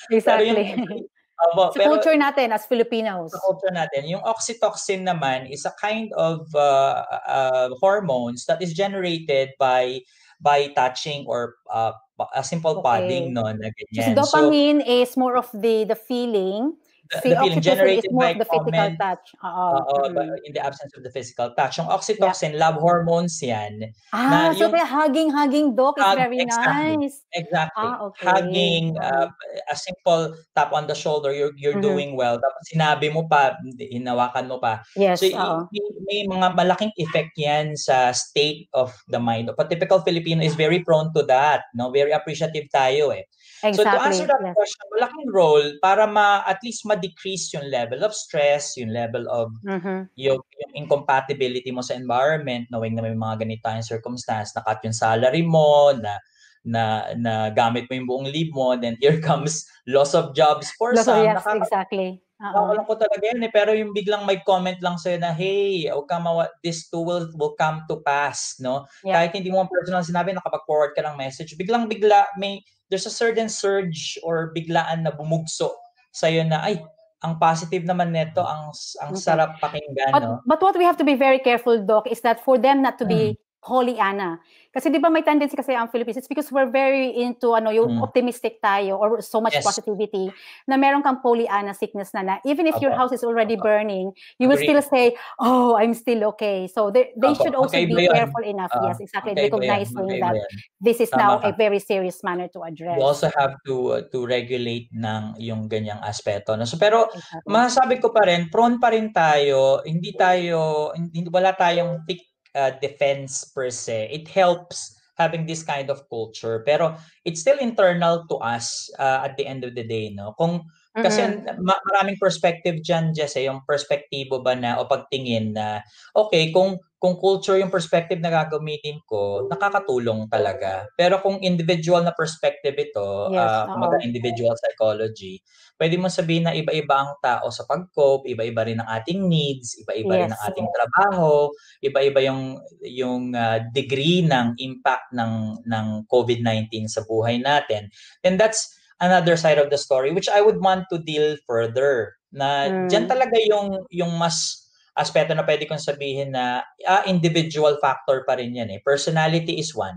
exactly. Pero yung, Abo, sa pero, culture natin as Filipinos. Sa culture natin. Yung oxytocin naman is a kind of uh, uh, hormones that is generated by by touching or uh, a simple okay. padding. No, na ganyan. So dopamine so, is more of the the feeling. The, the feeling generated by the comment, physical touch. Uh, uh, mm. in the absence of the physical touch. Yung oxytocin, yeah. love hormones yan. Ah, na so yung, kaya hugging, hugging, Doc, is hug, very exactly, nice. Exactly. Ah, okay. Hugging, uh, a simple tap on the shoulder, you're, you're mm-hmm. doing well. Tapos sinabi mo pa, hinawakan mo pa. Yes, so uh-oh. may mga malaking effect yan sa state of the mind. But typical Filipino is very prone to that. No, very appreciative tayo eh. Exactly. So to answer that yes. question, malaking role para ma at least ma-decrease yung level of stress, yung level of mm-hmm. yung, yung incompatibility mo sa environment, knowing na may mga ganito yung circumstance, na-cut yung salary mo, na na na gamit mo yung buong leave mo, then here comes loss of jobs for loss some. Yes, exactly. Wala ko talaga yun eh, pero yung biglang may comment lang sa'yo na, hey, huwag ka mawa, this too will, will come to pass, no? Yeah. Kahit hindi mo ang personal sinabi, nakapag-forward ka ng message. Biglang-bigla, may, there's a certain surge or biglaan na bumugso sa'yo na, ay, ang positive naman neto, ang, ang okay. sarap pakinggan, but, no? But what we have to be very careful, Doc, is that for them not to be mm. Pollyanna. Kasi di ba may tendency kasi ang Philippines, it's because we're very into ano, yung mm. optimistic tayo or so much yes. positivity na meron kang Pollyanna sickness na na. Even if Aba. your house is already Aba. burning, you will Agreed. still say, oh, I'm still okay. So they, they should also okay, be careful yan. enough. Uh, yes, exactly. Okay, recognizing okay, that this is Tama now ka. a very serious matter to address. You also have to uh, to regulate ng yung ganyang aspeto. No? So, pero exactly. masasabi ko pa rin, prone pa rin tayo, hindi tayo, hindi, wala tayong thick Uh, defense per se. It helps having this kind of culture, pero it's still internal to us uh, at the end of the day, no? Kung mm-hmm. kasi ma maraming perspective dyan, Jesse, yung perspektibo ba na o pagtingin na okay, kung kung culture yung perspective na gagamitin ko, nakakatulong talaga. Pero kung individual na perspective ito, yes, uh, kumaga individual psychology, pwede mo sabihin na iba-iba ang tao sa pag-cope, iba-iba rin ang ating needs, iba-iba yes. rin ang ating trabaho, iba-iba yung yung uh, degree ng impact ng ng COVID nineteen sa buhay natin. And that's another side of the story, which I would want to deal further. Na mm. dyan talaga yung, yung mas aspeto na pwede kong sabihin na ah, individual factor pa rin yan eh. Personality is one.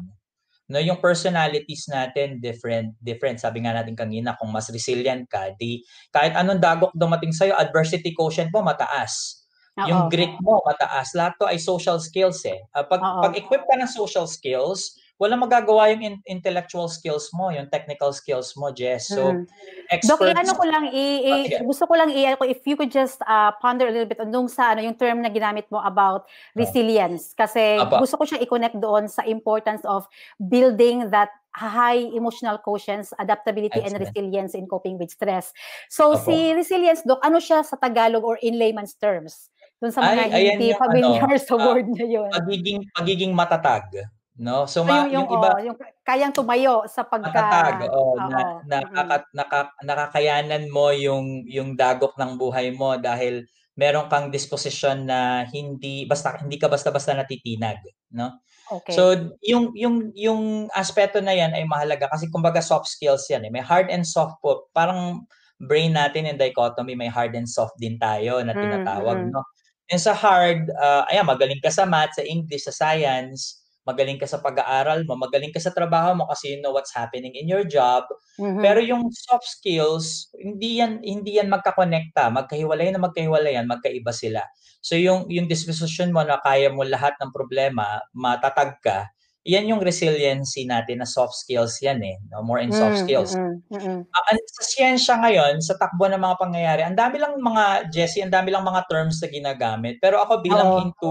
No, yung personalities natin, different, different. Sabi nga natin kanina, kung mas resilient ka, di, kahit anong dagok dumating sa'yo, adversity quotient mo mataas. Uh-oh. Yung grit mo mataas. Lahat to ay social skills eh. Uh, pag, pag-equip ka ng social skills, wala magagawa yung in- intellectual skills mo, yung technical skills mo, Jess. So, hmm. experts... Doc, ano ko lang, i- i- okay. gusto ko lang, i- if you could just uh, ponder a little bit on nung sa, ano, yung term na ginamit mo about resilience. Kasi Aba. gusto ko siyang i-connect doon sa importance of building that high emotional quotients, adaptability, Excellent. and resilience in coping with stress. So, Aba. si resilience, Doc, ano siya sa Tagalog or in layman's terms? Doon sa mga Ay, hindi familiar ano, sa word uh, na yun. Pagiging, pagiging matatag. No, so, so ma- yung, yung iba oh, yung kayang tumayo sa pagka oh, na, na, mm-hmm. naka, nakakayanan mo yung yung dagok ng buhay mo dahil meron kang disposition na hindi basta hindi ka basta-basta natitinag, no? Okay. So yung yung yung aspeto na yan ay mahalaga kasi kumbaga soft skills yan eh. May hard and soft po. Parang brain natin in dichotomy, may hard and soft din tayo na tinatawag, mm-hmm. no? And sa hard, uh, ayan, magaling ka sa math, sa English, sa science, magaling ka sa pag-aaral mo, magaling ka sa trabaho mo kasi you know what's happening in your job. Mm-hmm. Pero yung soft skills, hindi yan, hindi yan magkakonekta, magkahiwalay na magkahiwalay yan, magkaiba sila. So yung, yung disposition mo na kaya mo lahat ng problema, matatag ka, yan yung resiliency natin na soft skills yan eh, no? More in soft mm-hmm. skills. Mm-hmm. Uh, sa siyensya ngayon, sa takbo ng mga pangyayari, ang dami lang mga, Jessie, ang dami lang mga terms na ginagamit. Pero ako bilang oh. into...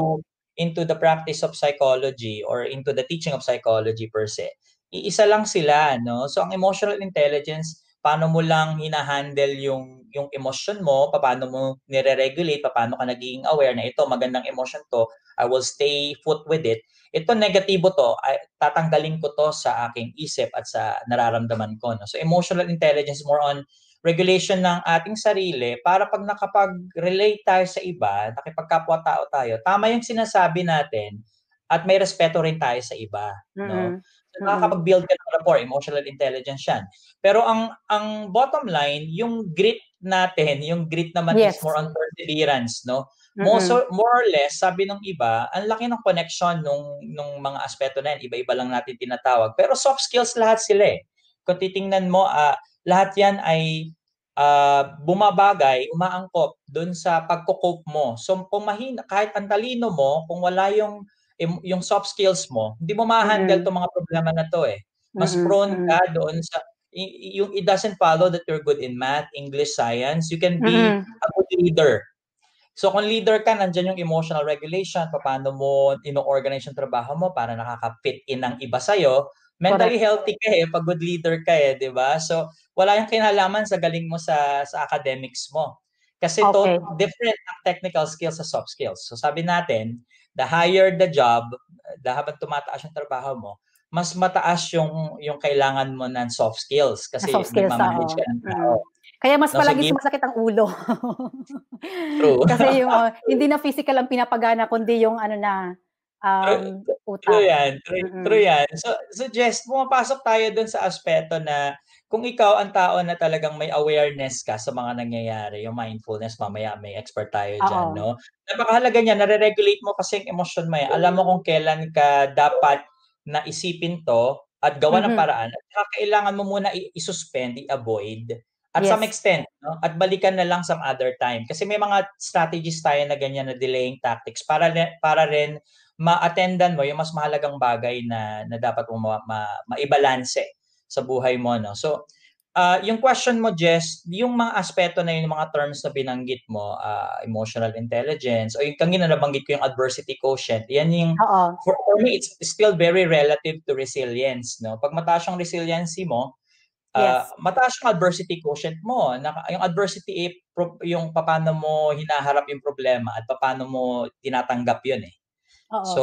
into the practice of psychology or into the teaching of psychology per se. Iisa lang sila, no? So ang emotional intelligence, paano mo lang hinahandle yung yung emotion mo, paano mo nire-regulate, paano ka naging aware na ito, magandang emotion to, I will stay foot with it. Ito negatibo to, I, tatanggalin ko to sa aking isip at sa nararamdaman ko, no? So emotional intelligence more on regulation ng ating sarili para pag nakapag-relate tayo sa iba, nakipagkapwa-tao tayo, tama yung sinasabi natin at may respeto rin tayo sa iba. Mm-hmm. No? So, nakakapag-build ka ng rapport, emotional intelligence yan. Pero ang ang bottom line, yung grit natin, yung grit naman yes. is more on perseverance, no? Mm-hmm. More, so, more or less, sabi ng iba, ang laki ng connection nung, nung mga aspeto na yan, iba-iba lang natin tinatawag. Pero soft skills lahat sila eh. Kung titingnan mo, ah, uh, lahat yan ay uh, bumabagay, umaangkop doon sa pagko-cope mo. So kung mahina, kahit ang talino mo, kung wala yung yung soft skills mo, hindi mo ma-handle mm-hmm. tong mga problema na to eh. Mas mm-hmm. prone ka doon sa yung it doesn't follow that you're good in math, English, science. You can be mm-hmm. a good leader. So kung leader ka, nandiyan yung emotional regulation, paano mo ino-organize yung trabaho mo para nakaka-fit in ng iba sa'yo. Mentally Correct. healthy ka eh, pag good leader ka eh, di ba? So, wala yung kinalaman sa galing mo sa sa academics mo. Kasi okay. to different ang technical skills sa soft skills. So, sabi natin, the higher the job, the habang tumataas yung trabaho mo, mas mataas yung yung kailangan mo ng soft skills kasi nagmamanage ka ng tao. Kaya mas palagi sumasakit ang ulo. True. Kasi yung uh, hindi na physical ang pinapagana kundi yung ano na um utak. True yan. True, mm-hmm. true yan. So suggest so pumapasok tayo dun sa aspeto na kung ikaw ang tao na talagang may awareness ka sa mga nangyayari, yung mindfulness, mamaya may expert tayo dyan, uh-oh. No? Napakahalaga niya, nare-regulate mo kasi yung emotion mo yan. Alam mo kung kailan ka dapat naisipin to at gawa mm-hmm. ng paraan. At saka kailangan mo muna i-suspend, i-avoid. At yes. some extent, no? At balikan na lang some other time. Kasi may mga strategies tayo na ganyan na delaying tactics para, para rin ma-attendan mo yung mas mahalagang bagay na, na dapat mo ma- ma- maibalanse sa buhay mo, no? So, uh, yung question mo, Jess, yung mga aspeto na yun, yung mga terms na binanggit mo, uh, emotional intelligence, o yung kanina nabanggit ko yung adversity quotient, yan yung, uh-oh. For me, it's still very relative to resilience, no? Pag mataas yung resiliency mo, uh, yes. mataas yung adversity quotient mo. Na, yung adversity, yung paano mo hinaharap yung problema at paano mo tinatanggap yun, eh. Uh-oh. So,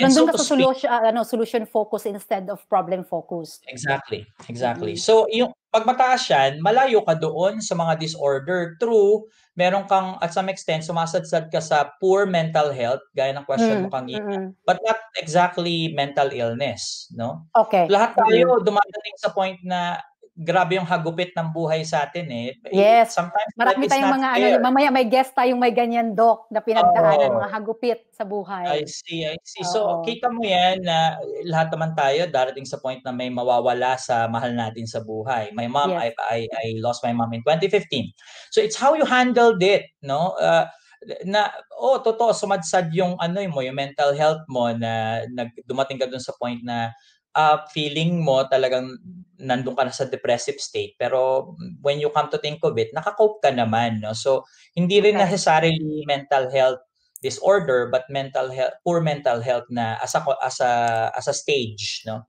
nandun so ka sa solution, uh, ano, solution focus instead of problem focus. Exactly, exactly. Mm-hmm. So, yung pag mataas yan, malayo ka doon sa mga disorder. True, meron kang, at some extent, sumasadsad ka sa poor mental health, gaya ng question mm-hmm. mo kanina, mm-hmm. but not exactly mental illness, no? Okay. Lahat tayo dumadating sa point na grabe yung hagupit ng buhay sa atin, eh. Yes. Sometimes marami tayong mga fair. Ano, mamaya may guest tayong may ganyan, Doc, na pinagdaanan, oh. mga hagupit sa buhay. I see, I see. Oh. So, kita mo yan na lahat naman tayo darating sa point na may mawawala sa mahal natin sa buhay. My mom, yes. I, I, I lost my mom in twenty fifteen. So, it's how you handled it, no? Uh, na oh totoo sumadsad yung ano mo, yung mental health mo na, na dumating ka dun sa point na Uh, feeling mo talagang nandun ka na sa depressive state, pero when you come to think of it, nakakope ka naman, no? So hindi rin okay. necessarily mental health disorder but mental health, poor mental health na as a as a, as a stage, no?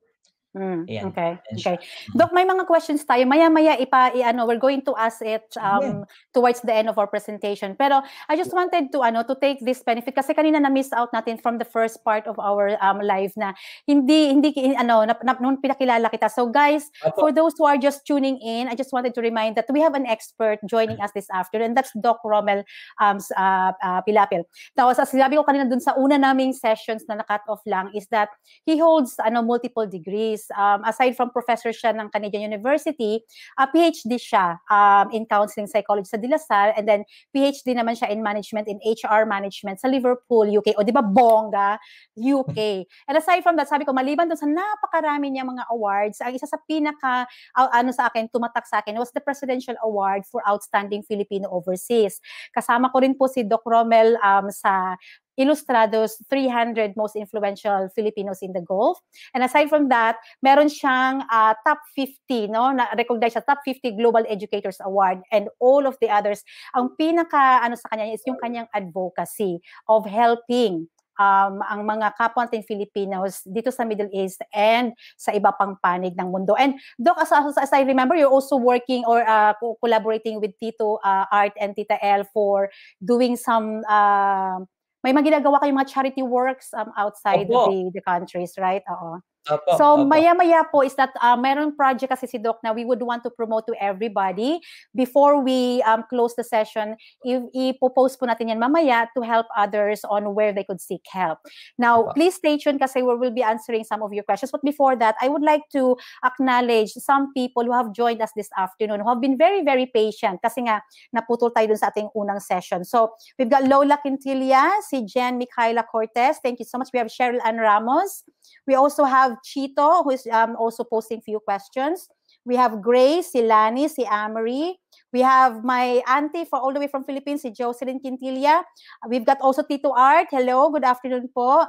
Mm, okay. Okay. Doc, may mga questions tayo. Maya-maya ipa ano, we're going to ask it um yeah. towards the end of our presentation. Pero I just wanted to ano to take this benefit kasi kanina na miss out natin from the first part of our um live na hindi hindi ano na, na, noon pinakilala kita. So guys, for those who are just tuning in, I just wanted to remind that we have an expert joining us this afternoon, and that's Doc Rommel um uh, uh, Pilapil. Tapos as sinabi ko kanina dun sa una naming sessions na na-cut off lang is that he holds ano multiple degrees. Um, aside from professor siya ng Canadian University, a PhD siya um, in counseling psychology sa De La Salle, and then PhD naman siya in management, in H R management sa Liverpool, U K. O di ba bongga, U K. And aside from that, sabi ko, maliban doon sa napakarami niya mga awards, ang isa sa pinaka, uh, ano sa akin, tumatak sa akin, was the Presidential Award for Outstanding Filipino Overseas. Kasama ko rin po si Doc Rommel um, sa Ilustrados three hundred Most Influential Filipinos in the Gulf. And aside from that, meron siyang uh, top fifty, no? Na-recognize siya, top fifty Global Educators Award, and all of the others. Ang pinaka, ano sa kanya is yung kanyang advocacy of helping Um, ang mga kapwa nating Filipinos dito sa Middle East and sa iba pang panig ng mundo. And Doc, as, as I remember, you're also working or uh, collaborating with Tito uh, Art and Tita El for doing some uh, may mga ginagawa kayong mga charity works um, outside opo. the the countries, right? Oo. Opo, so opo. maya-maya po is that uh, mayroong project kasi si Doc na we would want to promote to everybody before we um, close the session. I-post po natin yan mamaya to help others on where they could seek help. Now, opo. please stay tuned kasi we will be answering some of your questions. But before that, I would like to acknowledge some people who have joined us this afternoon who have been very, very patient kasi nga naputol tayo dun sa ating unang session. So, we've got Lola Quintilla, si Jen Micaela Cortez. Thank you so much. We have Cheryl Ann Ramos. We also have Chito, who is um, also posting few questions. We have Grace, si Lani, si Amory. We have my auntie for all the way from Philippines, si Jocelyn Quintilla. We've got also Tito Art. Hello, good afternoon po.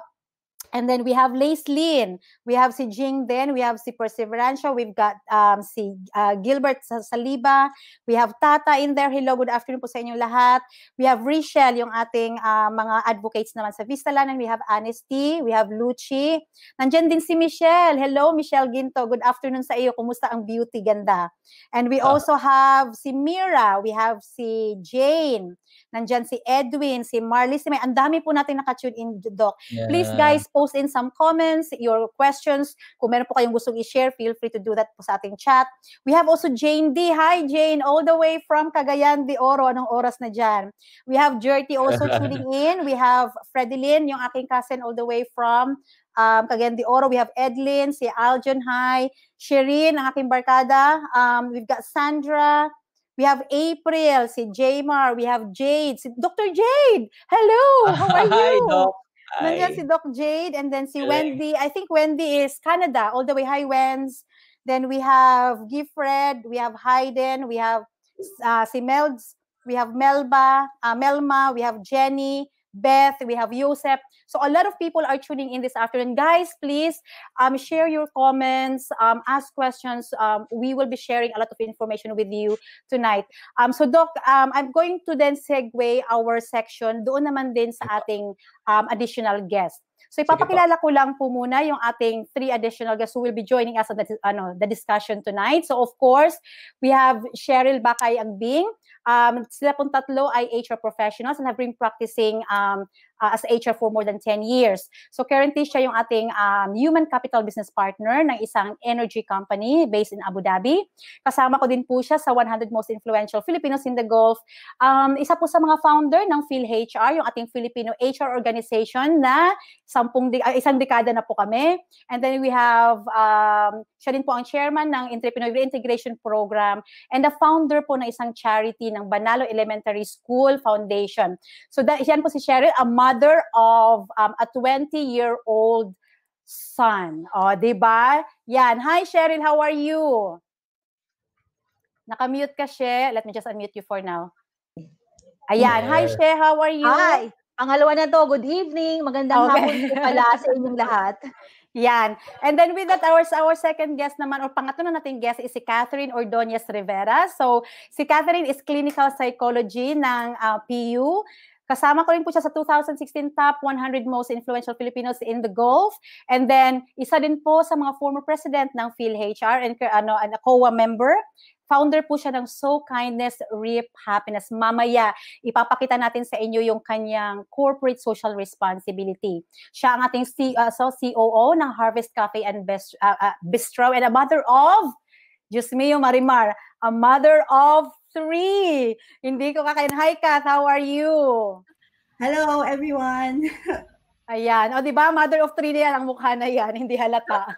And then we have Lace Lynn. We have si Jing Den. We have si Perseverancia. We've got um, si uh, Gilbert Saliba. We have Tata in there. Hello, good afternoon po sa inyong lahat. We have Richelle, yung ating uh, mga advocates naman sa Vistalan. And we have Honesty. We have Luchi. Nandiyan din si Michelle. Hello, Michelle Ginto. Good afternoon sa iyo. Kumusta ang beauty? Ganda. And we uh-huh. also have si Mira. We have si Jane. Nandiyan si Edwin, si Marley. Si May. Ang dami po natin nakatune in, Doc. Yeah. Please guys, po post in some comments, your questions. Kung meron po kayong gustong i-share, feel free to do that po sa ating chat. We have also Jane D. Hi, Jane, all the way from Cagayan de Oro. Anong oras na dyan? We have Jerty also tuning in. We have Fredeline, yung aking cousin, all the way from Um, Cagayan de Oro. We have Edlyn, si Aljon, hi. Sherin, ang aking barkada. Um, we've got Sandra. We have April, si Jaymar. We have Jade, si Doctor Jade. Hello, how are you? Hi, Doc. Nandiyan si Doc Jade. And then si Hello. Wendy. I think Wendy is Canada, all the way. Hi, Wenz. Then we have Gifred. We have Hayden. We have uh, si Melds. We have Melba, uh, Melma. We have Jenny, Beth, we have Yosef. So a lot of people are tuning in this afternoon. Guys, please um, share your comments, um, ask questions. Um, we will be sharing a lot of information with you tonight. Um, so Doc, um, I'm going to then segue our section doon naman din sa ating um, additional guest. So ipapakilala ko lang po muna yung ating three additional guests who will be joining us on the, ano, the discussion tonight. So of course, we have Cheryl Bakay Agbing. Um, sila pong tatlo ay H R professionals and have been practicing um, uh, as H R for more than ten years. So currently, siya yung ating um, human capital business partner ng isang energy company based in Abu Dhabi. Kasama ko din po siya sa one hundred Most Influential Filipinos in the Gulf. Um, isa po sa mga founder ng FilHR, yung ating Filipino H R organization na sa isang dekada na po kami. And then we have, um, siya din po ang chairman ng Entrepreneur Reintegration Program and the founder po ng isang charity ng Banalo Elementary School Foundation. So that, yan po si Cheryl, a mother of um, a twenty-year-old son. O, oh, diba? Yan. Hi, Cheryl. How are you? Nakamute ka, She. Let me just unmute you for now. Ayan. Hi, She. How are you? Hi. Pangalawa na to, good evening, magandang okay. hapon pala sa inyong lahat. Yan. And then with that, our, our second guest naman, or pangatlo na nating guest is si Catherine Ordonez Rivera. So, si Catherine is clinical psychology ng uh, P U. Kasama ko rin po siya sa two thousand sixteen Top one hundred Most Influential Filipinos in the Gulf. And then, isa din po sa mga former president ng PhilHR and, ano, and a C O A member. Founder po siya ng So Kindness, Reap Happiness. Mamaya, ipapakita natin sa inyo yung kanyang corporate social responsibility. Siya ang ating C uh, so C O O ng Harvest Cafe and Best, uh, uh, Bistro and a mother of, Diyos mio Marimar, a mother of three. Hindi ko kakain. Hi, Kath. How are you? Hello, everyone. Ayan. O, diba? Mother of three na yan. Ang mukha na yan. Hindi halata.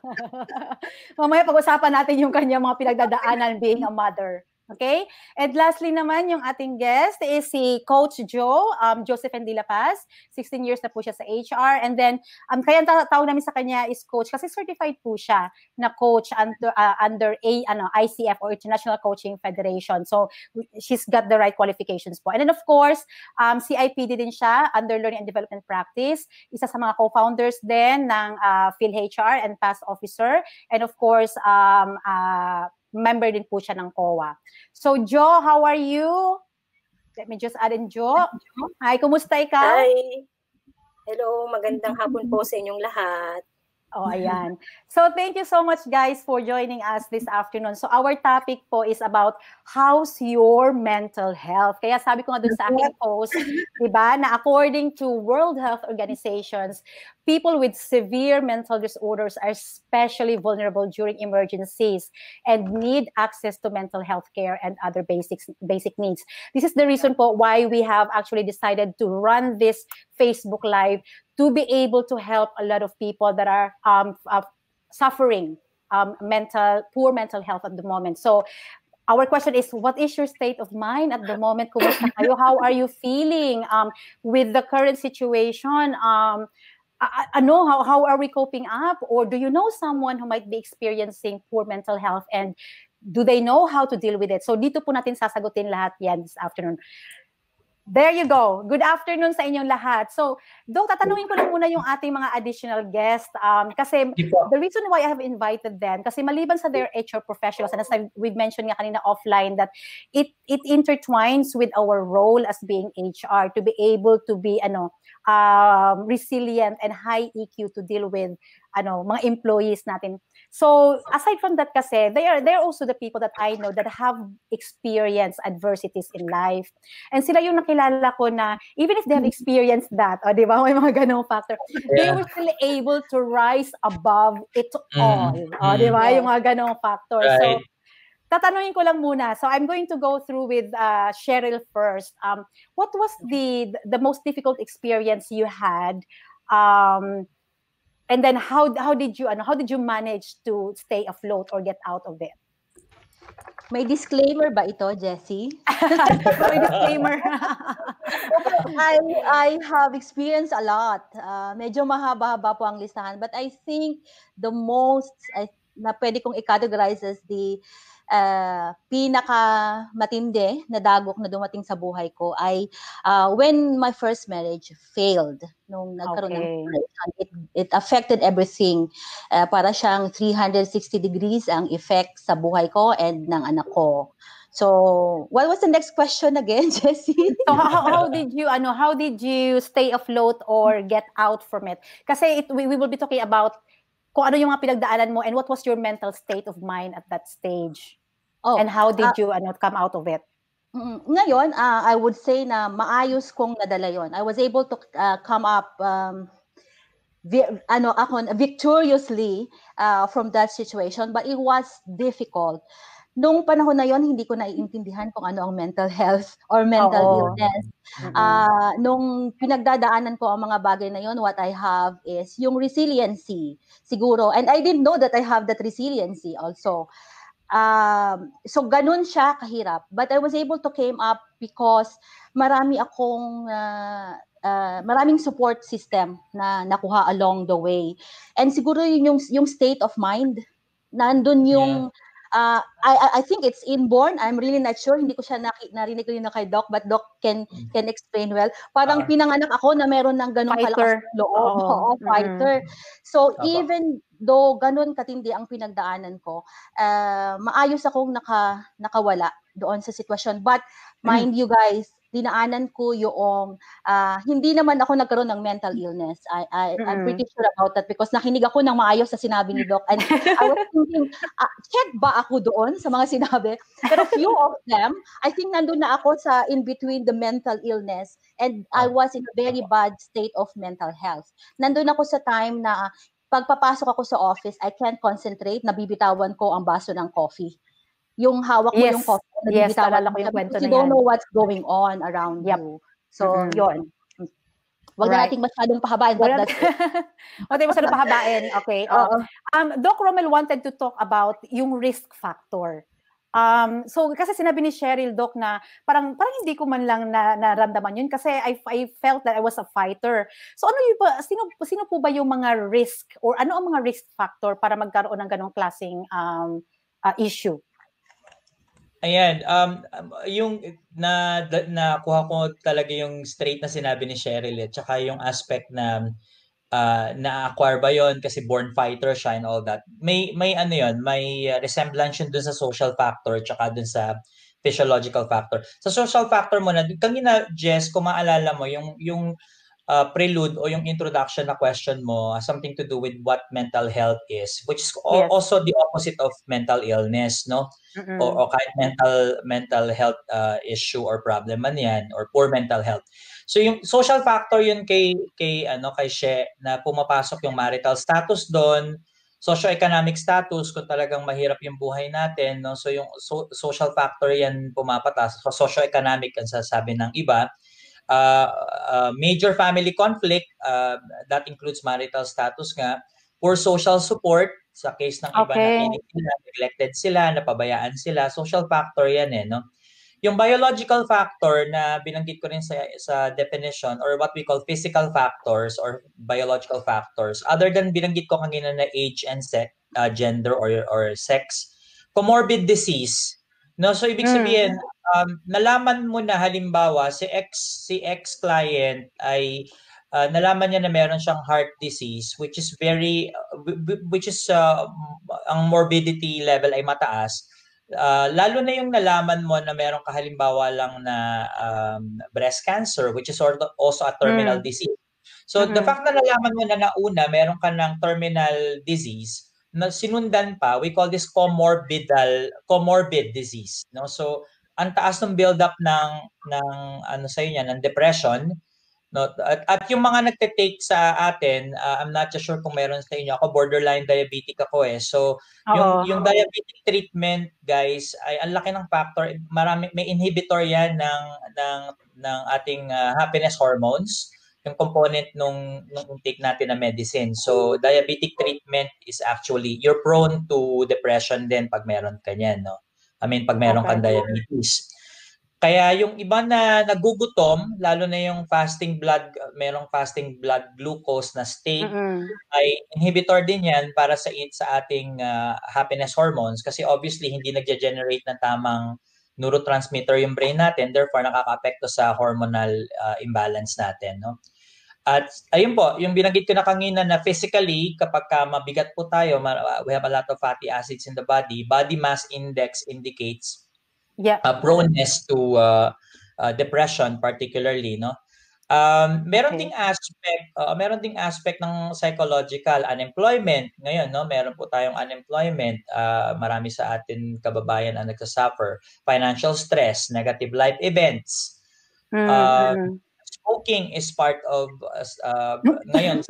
Mamaya pag-usapan natin yung kanyang mga pinagdadaanan being a mother. Okay? And lastly naman, yung ating guest is si Coach Joe, um, Josephine De La Paz. sixteen years na po siya sa H R. And then, um, kaya ang tawag namin sa kanya is coach kasi certified po siya na coach under, uh, under a, ano, I C F or International Coaching Federation. So, she's got the right qualifications po. And then, of course, um, C I P D din siya, under Learning and Development Practice. Isa sa mga co-founders din ng uh, PhilHR and past officer. And of course, um, uh, member din po siya ng C O A. So, Jo, how are you? Let me just add in, Jo. Hi, kumusta ka? Hi. Hello, magandang hapon po sa inyong lahat. Oh, ayan. So, thank you so much, guys, for joining us this afternoon. So, our topic po is about how's your mental health. Kaya sabi ko nga dun sa aking post, diba, na according to World Health Organizations, people with severe mental disorders are especially vulnerable during emergencies and need access to mental health care and other basics, basic needs. This is the reason po why we have actually decided to run this Facebook Live to be able to help a lot of people that are um, uh, suffering um, mental, poor mental health at the moment. So our question is, what is your state of mind at the moment? Kumusta kayo? How are you feeling um, with the current situation? Um, I, I know how, how are we coping up, or do you know someone who might be experiencing poor mental health and do they know how to deal with it? So dito po natin sasagutin lahat yan this afternoon. There you go. Good afternoon sa inyong lahat. So, Doc, tatanungin ko lang muna yung ating mga additional guests. Um, kasi the reason why I have invited them, kasi maliban sa their H R professionals, and as I, we've mentioned nga kanina offline, that it it intertwines with our role as being H R to be able to be ano, um, resilient and high E Q to deal with ano, mga employees natin. So aside from that kasi, they are they're also the people that I know that have experienced adversities in life. And sila yung nakilala ko na even if they have experienced that, oh, di ba, may mga ganong factor, yeah. they were still able to rise above it all. Mm. Oh, di ba, yung mga ganong factor. Right. So tatanungin ko lang muna. So I'm going to go through with uh, Cheryl first. Um, what was the the most difficult experience you had? Um, and then how how did you and how did you manage to stay afloat or get out of it? May disclaimer ba ito, Jessie? May disclaimer. I I have experienced a lot. Uh, medyo mahaba-haba po ang listahan, but I think the most I na pwede kong i-categorize as the Uh, pinaka matindi na dagok na dumating sa buhay ko ay uh, when my first marriage failed nung nagkaroon okay. ng depression, it, it affected everything. Uh, para siyang three hundred sixty degrees ang effect sa buhay ko and ng anak ko. So, what was the next question again, Jessie? So, how, how did you, ano, how did you stay afloat or get out from it? Kasi it, we, we will be talking about kung ano yung mga pinagdaanan mo and what was your mental state of mind at that stage? Oh, and how did uh, you ano, come out of it? Ngayon, uh, I would say na maayos kong nadala yon. I was able to uh, come up um, ano, ako, victoriously uh, from that situation, but it was difficult. Noong panahon na yon, hindi ko naiintindihan kung ano ang mental health or mental Oo. illness. Mm-hmm. Uh, nung pinagdadaanan ko ang mga bagay na yon, what I have is yung resiliency, siguro. And I didn't know that I have that resiliency also. Um, so, ganun siya kahirap. But I was able to came up because marami akong... Uh, Uh, maraming support system na nakuha along the way. And siguro yun yung, yung state of mind. Nandun yung... Yeah. Uh, I I think it's inborn. I'm really not sure. Hindi ko siya narinig rin na kay Doc, but Doc can can explain well. Parang uh, pinanganak ako na meron ng ganong kalakas ng loob. Oo, fighter. So Aba. even though ganon katindi ang pinagdaanan ko, uh, maayos akong naka, nakawala doon sa sitwasyon. But mind mm. you guys, dinaanan ko yung, uh, hindi naman ako nagkaroon ng mental illness. I, I, mm-hmm. I'm pretty sure about that because nakinig ako ng maayos sa sinabi ni Doc. And I was thinking, uh, check ba ako doon sa mga sinabi? Pero few of them, I think nandun na ako sa in between the mental illness and I was in a very bad state of mental health. Nandun ako sa time na pagpapasok ako sa office, I can't concentrate, nabibitawan ko ang baso ng coffee. Yung hawak mo yes. yung coffee. Yes, talala ko yung kwento na yan. You don't know what's going on around yep. you. So, mm-hmm. yun. Wag right. na nating masyadong pahabain. Wag nating masyadong pahabain. Okay. Oh. Um, Doc Rommel wanted to talk about yung risk factor. Um, so, kasi sinabi ni Cheryl, Doc, na parang parang hindi ko man lang na, naramdaman yun kasi I, I felt that I was a fighter. So, ano yung, sino, sino po ba yung mga risk or ano ang mga risk factor para magkaroon ng ganong klaseng um, uh, issue? Ayan, um, yung na, na kuha ko talaga yung straight na sinabi ni Cheryl at eh, saka yung aspect na uh, na-acquire ba yon kasi born fighter siya and all that. May, may ano yon, may resemblance yun dun sa social factor at saka dun sa physiological factor. Sa social factor muna, kanina Jess, kung maalala mo, yung, yung uh, prelude o yung introduction na question mo, something to do with what mental health is, which is yes. also the opposite of mental illness, no? Mm-hmm. O, o kahit mental mental health uh, issue or problem man yan or poor mental health. So yung social factor yun kay kay ano kay She na pumapasok yung marital status doon, socio-economic status kung talagang mahirap yung buhay natin, no? So yung so, social factor yan pumapatas. So socio-economic ang sasabi ng iba. Uh, uh, major family conflict uh, that includes marital status nga, poor social support. Sa case ng iba okay. na sila, neglected sila, napabayaan sila, social factor yan eh, no? Yung biological factor na binanggit ko rin sa, sa definition or what we call physical factors or biological factors, other than binanggit ko kanina na age and sex, uh, gender or, or sex, comorbid disease, no? So, ibig sabihin, mm. um, nalaman mo na halimbawa si ex, si ex client ay Uh, nalaman niya na meron siyang heart disease which is very uh, which is uh, ang morbidity level ay mataas uh, lalo na yung nalaman mo na meron ka halimbawa lang na um, breast cancer which is also a terminal mm. disease. So mm-hmm. the fact na nalaman mo na nauna, meron ka ng terminal disease, na sinundan pa, we call this comorbidal, comorbid disease. No? So, ang taas ng build-up ng, ng, ano sa'yo niya, ng depression. No? At, at yung mga nagtitake sa atin, uh, I'm not sure kung meron sa inyo. Ako, borderline diabetic ako eh. So, yung, yung diabetic treatment, guys, ay ang laki ng factor. Marami, may inhibitor yan ng, ng, ng ating uh, happiness hormones, yung component nung, nung take natin na medicine. So, diabetic treatment is actually, you're prone to depression din pag meron ka niyan, no? I mean, pag meron okay. kang diabetes. Kaya yung iba na nagugutom, lalo na yung fasting blood, merong fasting blood glucose na state, mm-hmm. ay inhibitor din yan para sa, sa ating uh, happiness hormones kasi obviously hindi nag-generate ng tamang neurotransmitter yung brain natin, therefore nakaka-apekto sa hormonal uh, imbalance natin, no? At ayun po, yung binanggit ko na kanina na physically, kapag ka mabigat po tayo, we have a lot of fatty acids in the body, body mass index indicates yeah. uh, proneness to uh, uh, depression particularly, no? Um, meron okay. ding aspect, uh, meron ding aspect ng psychological unemployment. Ngayon, no, meron po tayong unemployment. Uh, marami sa atin kababayan ang nagsasuffer. Financial stress, negative life events. Mm-hmm. Uh, Smoking is part of uh, ngayon.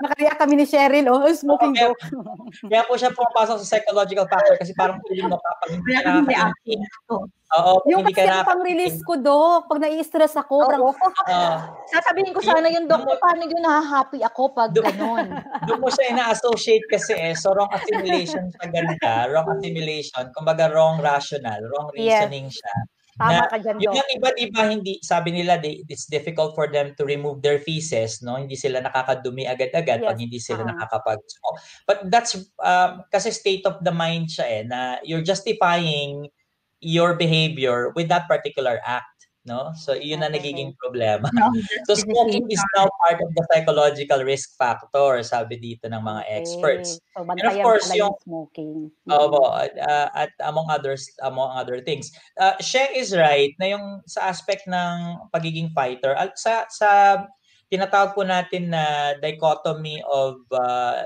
Nakariyak kami ni Cheryl, oh, smoking daw. Oh, kaya po siya pumapasok sa psychological factor kasi parang feeling mo kapag hindi ka na-acting. Oo, yung kasi na, pang-release ko, Dok, pag nai-stress ako, oh, parang, uh, sasabihin ko sana yung Dok, paano yun nahahappy ako pag gano'n? Doon mo siya ina-associate kasi eh, so wrong assimilation sa ganita, wrong assimilation, kumbaga wrong rational, wrong reasoning yes. siya. Tama ka dyan, Dok. Yung iba, iba, hindi, sabi nila, they, it's difficult for them to remove their feces, no? Hindi sila nakakadumi agad-agad yes. pag hindi sila uh-huh. nakakapag-smoke. But that's, um, kasi state of the mind siya eh, na you're justifying your behavior with that particular act, no? So, yun na okay. nagiging problema. No. So, smoking is now part of the psychological risk factor, sabi dito ng mga okay. experts. So, and of course, yung smoking. Opo, uh, uh, at among others, among other things. Uh, she is right na yung sa aspect ng pagiging fighter, sa sa tinatawag po natin na dichotomy of uh,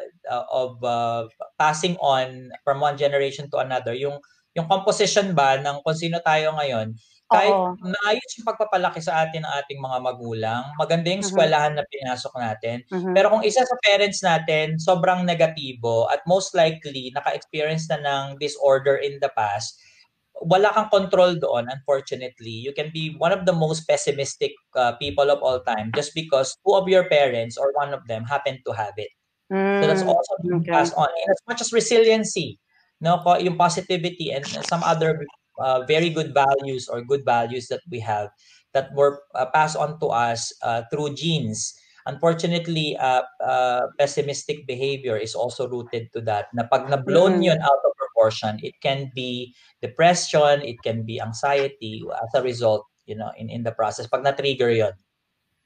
of uh, passing on from one generation to another, yung yung composition ba ng kung sino tayo ngayon. Kahit oo. Maayos yung pagpapalaki sa atin ng ating mga magulang, maganda yung eskwelahan uh-huh. na pinasok natin. Uh-huh. Pero kung isa sa parents natin, sobrang negatibo at most likely naka-experience na ng disorder in the past, wala kang control doon, unfortunately. You can be one of the most pessimistic uh, people of all time just because two of your parents or one of them happened to have it. Mm, so that's also being okay. passed on. And as much as resiliency, no, yung positivity and some other Uh, very good values or good values that we have that were uh, passed on to us uh, through genes. Unfortunately, uh, uh, pessimistic behavior is also rooted to that. Na pag na-blown yun out of proportion, it can be depression, it can be anxiety as a result, you know, in, in the process. Pag na-trigger yun.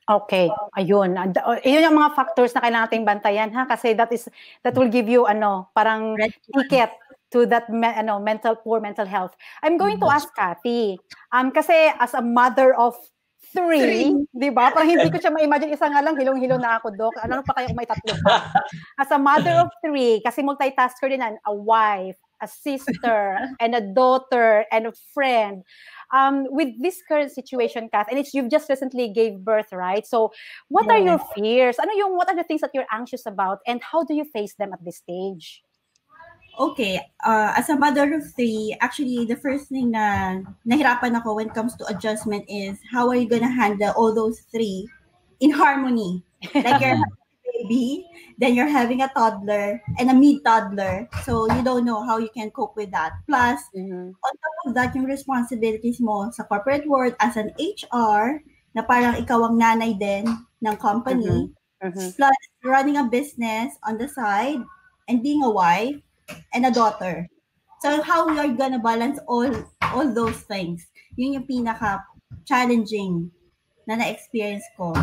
Okay, ayun. Ayun yung mga factors na kailangan nating bantayan, ha? Kasi that is that will give you, ano, parang ticket to that me, ano, mental poor mental health. I'm going to ask Kathy. Um, kasi as a mother of three, three. Di ba? Parang hindi ko siya ma-imagine. Isa nga lang, hilong-hilo na ako, Dok. Ano pa kayo kung may tatlo pa? As a mother of three, kasi multitasker din, a wife, a sister, and a daughter, and a friend. Um, with this current situation, Kath, and it's, you've just recently gave birth, right? So what yeah. are your fears? Ano yung, what are the things that you're anxious about? And how do you face them at this stage? Okay, uh, as a mother of three, actually, the first thing na nahirapan ako when it comes to adjustment is how are you gonna handle all those three in harmony? Like you're having a baby, then you're having a toddler and a mid-toddler, so you don't know how you can cope with that. Plus, mm-hmm. on top of that, yung responsibilities mo sa corporate world as an H R, na parang ikaw ang nanay din ng company, mm-hmm. Mm-hmm. plus running a business on the side and being a wife, and a daughter. So how we are gonna balance all all those things? Yun yung pinaka-challenging na na-experience ko.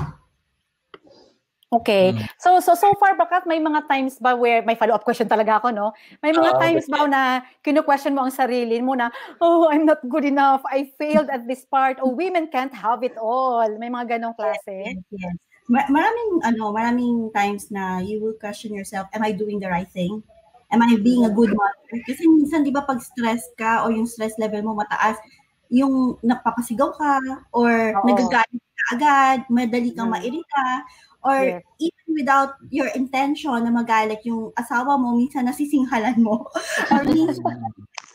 Okay. Mm. So so so far, Bakat, may mga times ba where may follow-up question talaga ako, no? May mga uh, times ba na kino-question mo ang sarili mo na, oh, I'm not good enough. I failed at this part. Oh, women can't have it all. May mga ganong klase. Yes, yes. Mar maraming ano, maraming times na you will question yourself, am I doing the right thing? Am I being a good mother? Kasi minsan 'di ba pag stress ka o yung stress level mo mataas, yung napapasigaw ka or oh. nagagalit ka agad, madali kang yeah. mairita. Or yes. even without your intention na magalit yung asawa mo, minsan nasisinghalan mo. Or minsan,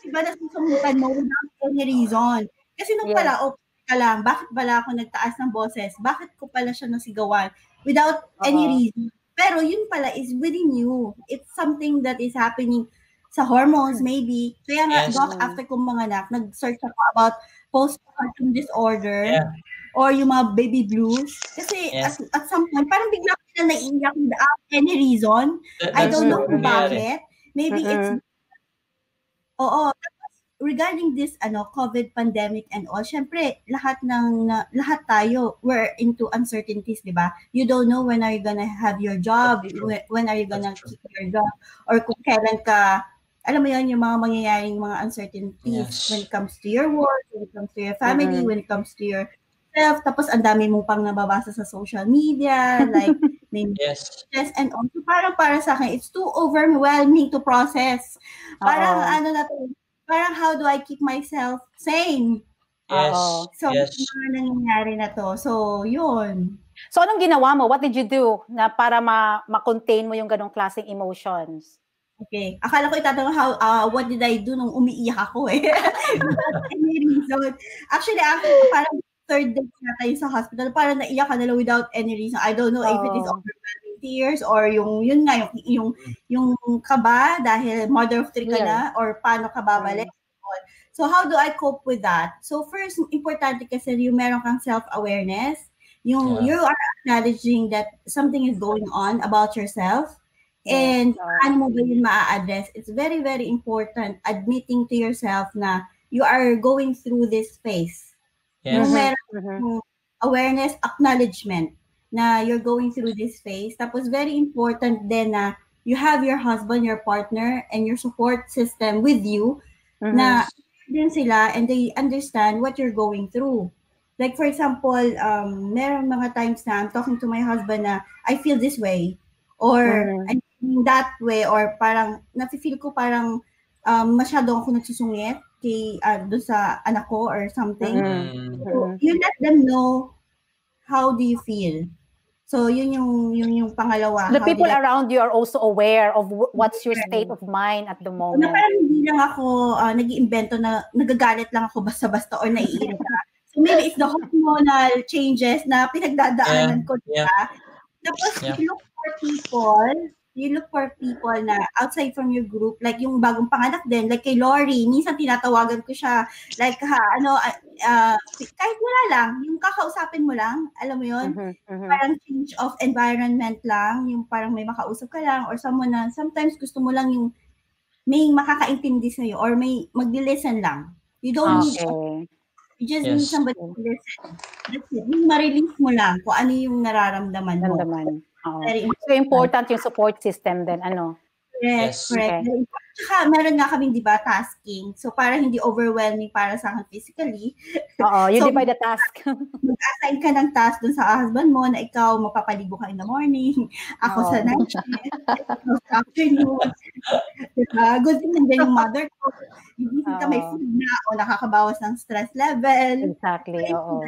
diba nasisungutan mo without any reason. Kasi nung yes. pala, okay ka lang, bakit pala ako nagtaas ng boses? Bakit ko pala siya nasigawan? Without uh-huh. any reason. Pero yun pala is within you. It's something that is happening sa hormones, maybe. Kaya nga, yes. Doc, after kong mga anak, nag-search ako about postpartum disorder. Yeah. Or yung mga baby blues. Kasi yes. at, at some point, parang bigla ko na naiiyak without any reason. That, I don't know kung bakit. Maybe uh-uh. it's... Oo. Regarding this ano COVID pandemic and all, syempre, lahat, ng, na, lahat tayo, we're into uncertainties, di ba? You don't know when are you gonna have your job, when are you gonna keep your job, or kung kailan ka... Alam mo yun, yung mga mangyayaring mga uncertainties yes. when it comes to your work, when it comes to your family, uh-huh. when it comes to your... Tapos ang dami mong pang nababasa sa social media, like maybe yes. and also parang para sa akin, it's too overwhelming to process. Parang uh-oh. ano na to, parang how do I keep myself sane? Yes. Uh-oh. So, yes. mga nangyayari na to. So, yun. So, anong ginawa mo? What did you do na para ma- ma-contain mo yung ganong klaseng emotions? Okay. Akala ko itatanong how uh, what did I do nung umiiyak ako eh. Actually, ako parang third day na tayo sa hospital, parang naiyak ka nila without any reason. I don't know oh. if it is overwhelming tears or yung, yun nga, yung, yung, yung kaba dahil mother of three ka yeah. na or paano ka babalik. Mm. So, how do I cope with that? So, first, importante kasi yung meron kang self-awareness. Yung yeah. you are acknowledging that something is going on about yourself and yeah. ano mo ba yun maa-address. It's very, very important admitting to yourself na you are going through this phase. Yes. Yung meron mm-hmm. awareness, acknowledgement na you're going through this phase. Tapos very important din na you have your husband, your partner, and your support system with you mm-hmm. na din sila and they understand what you're going through. Like for example, um, meron mga times na I'm talking to my husband na I feel this way or mm-hmm. I'm feeling that way or parang nafe-feel ko parang um, masyado ako nagsusungit. Kay, uh, doon sa anak ko or something. Mm-hmm. So, you let them know how do you feel. So, yun yung, yun yung pangalawa. The people around you are also aware of what's your state of mind at the moment. Na parang hindi lang ako uh, nag-iimbento na nagagalit lang ako basta-basta or naiirita. So, maybe it's the hormonal changes na pinagdadaanan yeah. ko. Diba? Yeah. Tapos, yeah. you look for people you look for people na outside from your group, like yung bagong panganak din, like kay Lori, minsan tinatawagan ko siya, like ha, ano, uh, kahit wala lang, yung kakausapin mo lang, alam mo yun, mm-hmm, mm-hmm. parang change of environment lang, yung parang may makausap ka lang, or someone na, sometimes gusto mo lang yung may makakaintindi sa'yo, or may mag-listen lang. You don't okay. need, you just yes. need somebody to listen. That's it. Yung ma-release mo lang kung ano yung nararamdaman mo. Nararamdaman. Oh. So important yung support system din, ano? Yes, correct. Okay. Tsaka meron nga kaming, di ba, tasking. So para hindi overwhelming para sa akin physically. Oo, you so, divide the task. Mag-assign ka ng task dun sa husband mo na ikaw mapapaligo ka in the morning, ako oh. sa night shift, sa afternoon. Uh, good thing nandiyan yung mother ko. Hindi oh. ka may food na o nakakabawas ng stress level. Exactly, oo.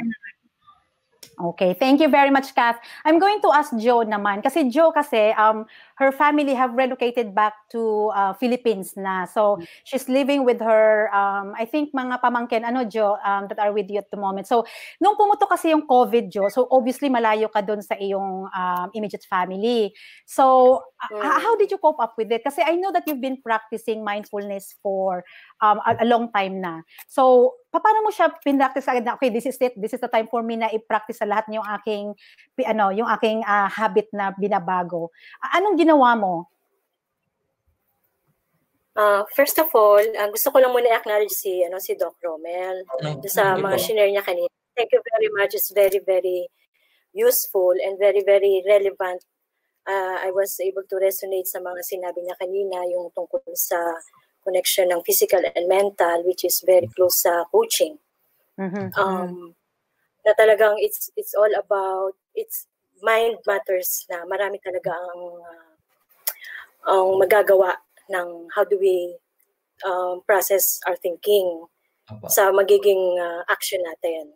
Okay, thank you very much, Kath. I'm going to ask Jo naman. Kasi Jo kasi, um, her family have relocated back to uh, Philippines na. So, mm-hmm. she's living with her, um, I think, mga pamangkin, ano, Jo, um, that are with you at the moment. So, nung pumutok kasi yung COVID, Jo, so obviously malayo ka dun sa iyong um, immediate family. So, mm-hmm. uh, how did you cope up with it? Kasi I know that you've been practicing mindfulness for um, a, a long time na. So, paano mo siya pinractice agad na, okay, this is it, this is the time for me na i-practice sa lahat niyong aking, ano, yung aking uh, habit na binabago. Anong ginawa mo? Uh, first of all, uh, gusto ko lang muna i-acknowledge si, ano, si Doc Rommel no, sa mga shinare niya kanina. Thank you very much. It's very, very useful and very, very relevant uh, I was able to resonate sa mga sinabi niya kanina, yung tungkol sa connection ng physical and mental, which is very close sa coaching. Mm-hmm. Um, na talagang it's it's all about, it's mind matters na marami talaga ang, uh, ang magagawa ng how do we um, process our thinking sa magiging uh, action natin.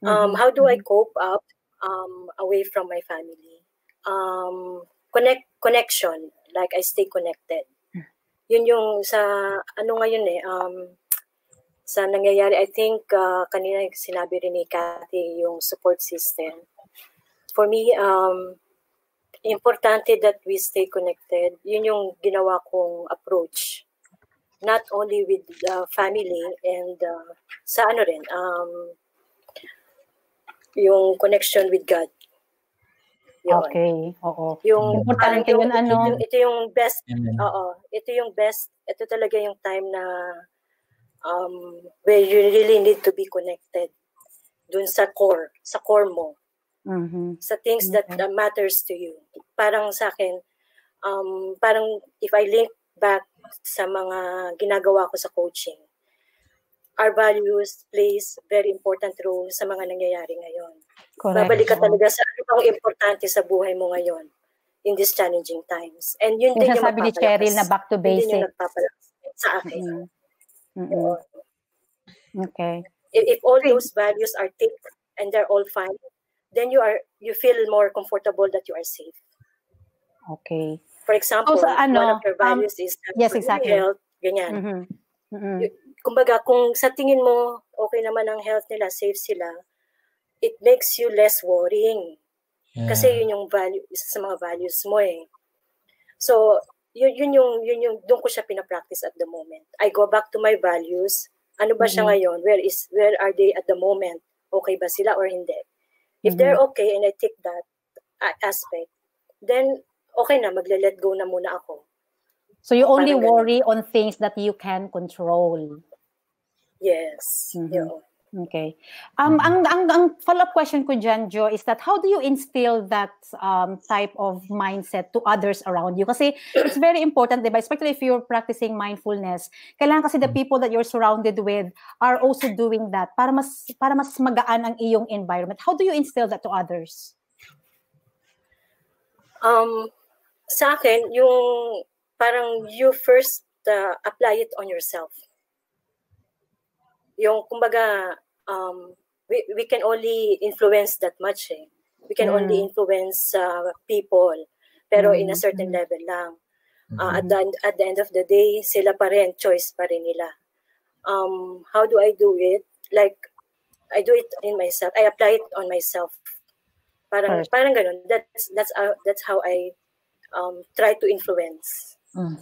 Um, how do I cope up um, away from my family? Um, connect, connection, like I stay connected. Yun yung sa ano ngayon eh, um, sa nangyayari, I think uh, kanina sinabi rin ni Kathy yung support system. For me, um, importante that we stay connected. Yun yung ginawa kong approach. Not only with uh, family and uh, sa ano rin, um, yung connection with God. Yun. Okay, oo. Yung importante uh, yun, ano. Ito, ito yung best, mm-hmm. oo. Ito yung best, ito talaga yung time na um, where you really need to be connected dun sa core, sa core mo. Mm-hmm. Sa things that uh, matters to you. Parang sa akin, um, parang if I link back sa mga ginagawa ko sa coaching, our values plays very important role sa mga nangyayari ngayon. Correct. Babalik ka talaga sa ano ang importante sa buhay mo ngayon in these challenging times. And yun yung din yung sabi ni Cheryl na back to basics. Yun din yung nagpapalakas sa akin. Mm-hmm. Mm-hmm. Okay. If, if all those values are thick and they're all fine, then you are you feel more comfortable that you are safe. Okay. For example, so, so, ano, one of your values um, is yes, exactly. health, ganyan. Mm-hmm. Mm-hmm. You, kumbaga, kung sa tingin mo, okay naman ang health nila, safe sila, it makes you less worrying. Yeah. Kasi yun yung value, isa sa mga values mo eh. So, yun, yun yung, yun yung, doon ko siya pinapractice at the moment. I go back to my values. Ano ba mm-hmm. siya ngayon? Where is, where are they at the moment? Okay ba sila or hindi? If mm-hmm. they're okay and I take that aspect, then okay na, magle-let go na muna ako. So you only Parang worry ganun. on things that you can control. Yes. Mm-hmm. yeah. Okay. Um, ang ang, ang follow-up question ko dyan, Jo, is that how do you instill that um, type of mindset to others around you? Kasi it's very important, diba? Especially if you're practicing mindfulness. Kailangan kasi the people that you're surrounded with are also doing that para mas para mas magaan ang iyong environment. How do you instill that to others? Um, sa akin, yung parang you first uh, apply it on yourself. Yung kumbaga, um, we, we can only influence that much. Eh. We can mm. only influence uh, people, pero mm. in a certain level lang. Uh, mm. at, the, at the end of the day, sila pa rin, choice pa rin nila. Um, how do I do it? Like, I do it in myself. I apply it on myself. Parang, right. parang ganun. That's, that's, uh, that's how I um, try to influence. Mm.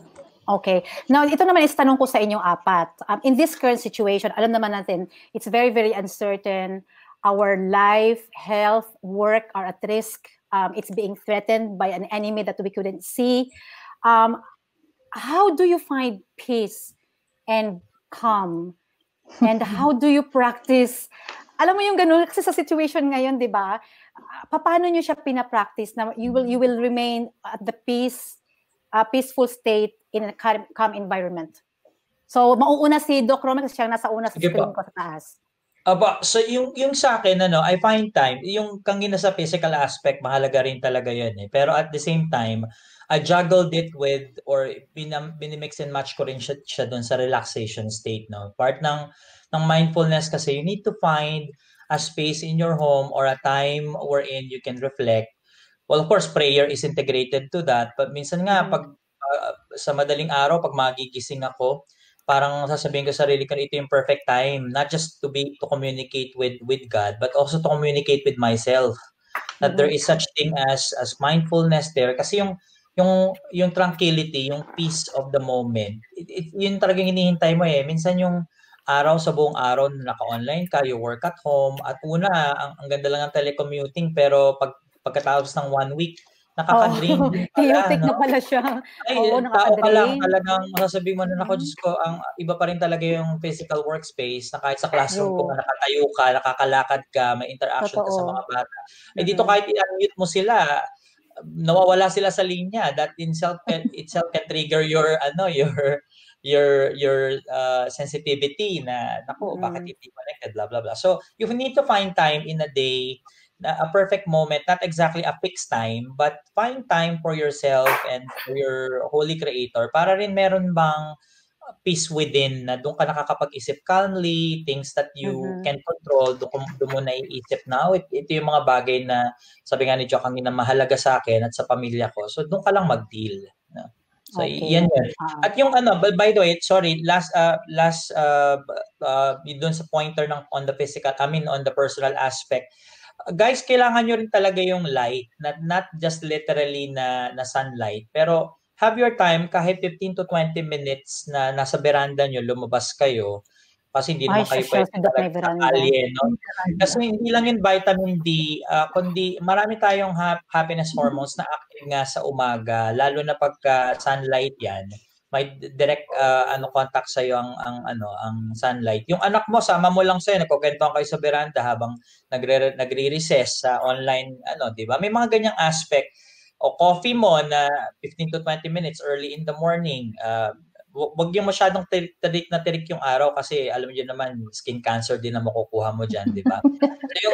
Okay. Now, ito naman is tanong ko sa inyong apat. Um, in this current situation, alam naman natin, it's very, very uncertain. Our life, health, work are at risk. Um, it's being threatened by an enemy that we couldn't see. Um, how do you find peace and calm? And how do you practice? Alam mo yung ganun, kasi sa situation ngayon, di ba? Paano nyo siya pinapractice na you will, you will remain at the peace, uh, peaceful state in a calm, calm environment. So, mauuna si Doc Rommel kasi siya nasa una sa okay, screen ko sa taas. Aba, so yung, yung sa akin, ano, I find time, yung kanina sa physical aspect, mahalaga rin talaga yun eh. Pero at the same time, I juggled it with, or binam, binimix and match ko rin siya, siya dun sa relaxation state. No? Part ng, ng mindfulness kasi you need to find a space in your home or a time wherein you can reflect. Well, of course, prayer is integrated to that. But minsan nga, mm. pag Uh, sa madaling araw, pag magigising ako, parang sasabihin ko sa sarili ko, ito yung perfect time, not just to be to communicate with with God, but also to communicate with myself. That mm-hmm. there is such thing as as mindfulness there. Kasi yung yung yung tranquility, yung peace of the moment, it, it, yun talagang hinihintay mo eh. Minsan yung araw sa buong araw na naka-online ka, you work at home, at una, ang, ang ganda lang ng telecommuting, pero pag, pagkatapos ng one week, nakaka-dream. Oh, chaotic no? na pala siya. Ay, oo, tao ka lang talagang masasabi mo na, ako, Diyos ko, ang iba pa rin talaga yung physical workspace na kahit sa classroom ko, nakatayo ka, nakakalakad ka, may interaction Totoo. ka sa mga bata. Eh, dito kahit i-unmute mo sila, nawawala sila sa linya. That itself can, itself can trigger your ano your your your uh, sensitivity na nako mm. bakit hindi connected, blah blah blah. So you need to find time in a day, a perfect moment, not exactly a fixed time, but find time for yourself and for your Holy Creator para rin meron bang peace within na doon ka nakakapag-isip calmly, things that you mm-hmm. can control, doon, doon mo naiisip na, oh, ito yung mga bagay na sabi nga ni Joe kanina mahalaga sa akin at sa pamilya ko. So doon ka lang mag-deal. So okay. yan yun. At yung ano, by the way, sorry, last, uh, last uh, uh, doon sa pointer ng, on the physical, I mean on the personal aspect, guys, kailangan nyo rin talaga yung light, not, not just literally na, na sunlight, pero have your time, kahit fifteen to twenty minutes na nasa veranda nyo, lumabas kayo. Kasi hindi naman kayo pwede alien, no? Kasi hindi lang yung vitamin D, uh, kundi marami tayong ha happiness hormones na active nga sa umaga, lalo na pagka sunlight yan. May direct uh, ano contact sa iyo ang ang ano ang sunlight. Yung anak mo sama mo lang sa'yo, nagkukuwentuhan kayo sa veranda habang nagre nagre-recess sa uh, online ano, 'di ba? May mga ganyang aspect. O coffee mo na fifteen to twenty minutes early in the morning, uh, wag yung masyadong tarik na tarik yung araw kasi alam niyo naman, skin cancer din na makukuha mo dyan, di ba? So,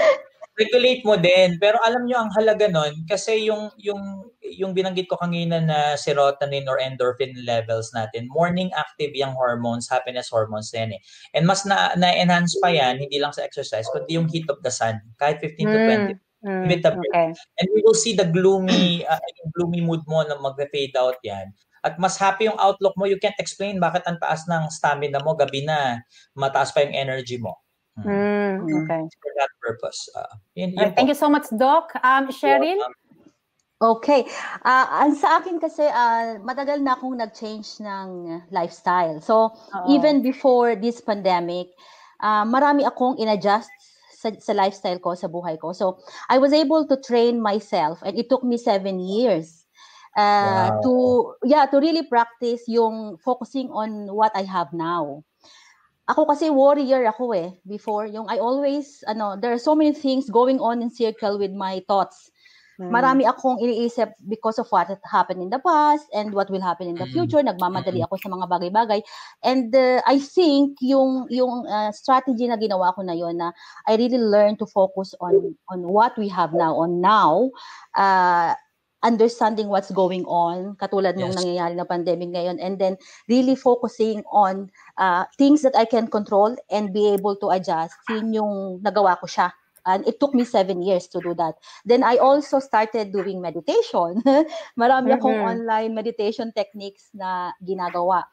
regulate mo din, pero alam niyo ang halaga nun kasi yung, yung, yung binanggit ko kanina na serotonin or endorphin levels natin, morning active yung hormones, happiness hormones din eh. And mas na, na-enhance pa yan, hindi lang sa exercise, kundi yung heat of the sun, kahit fifteen to twenty. Mm, okay. And we will see the gloomy uh, gloomy mood mo na mag-fade out yan. At mas happy yung outlook mo. You can't explain bakit ang taas ng stamina mo, gabi na, mataas pa yung energy mo. Mm, okay. For that purpose. Uh, yun, yun right, thank you so much, Doc. Um, Sheryl? Okay. Uh, sa akin kasi, uh, matagal na akong nag-change ng lifestyle. So, uh-oh. Even before this pandemic, uh, marami akong in-adjust Sa, sa lifestyle ko, sa buhay ko. So, I was able to train myself and it took me seven years uh, wow. to, yeah, to really practice yung focusing on what I have now. Ako kasi warrior ako eh, before. Yung I always, ano, there are so many things going on in circle with my thoughts. Mm. Marami akong iniisip because of what happened in the past and what will happen in the future. Nagmamadali ako sa mga bagay-bagay. And uh, I think yung yung uh, strategy na ginawa ko na yon na I really learned to focus on on what we have now, on now, uh, understanding what's going on, katulad nung yes. nangyayari na pandemic ngayon, and then really focusing on uh, things that I can control and be able to adjust. Yun yung nagawa ko siya. And it took me seven years to do that. Then I also started doing meditation. Marami mm-hmm. akong online meditation techniques na ginagawa.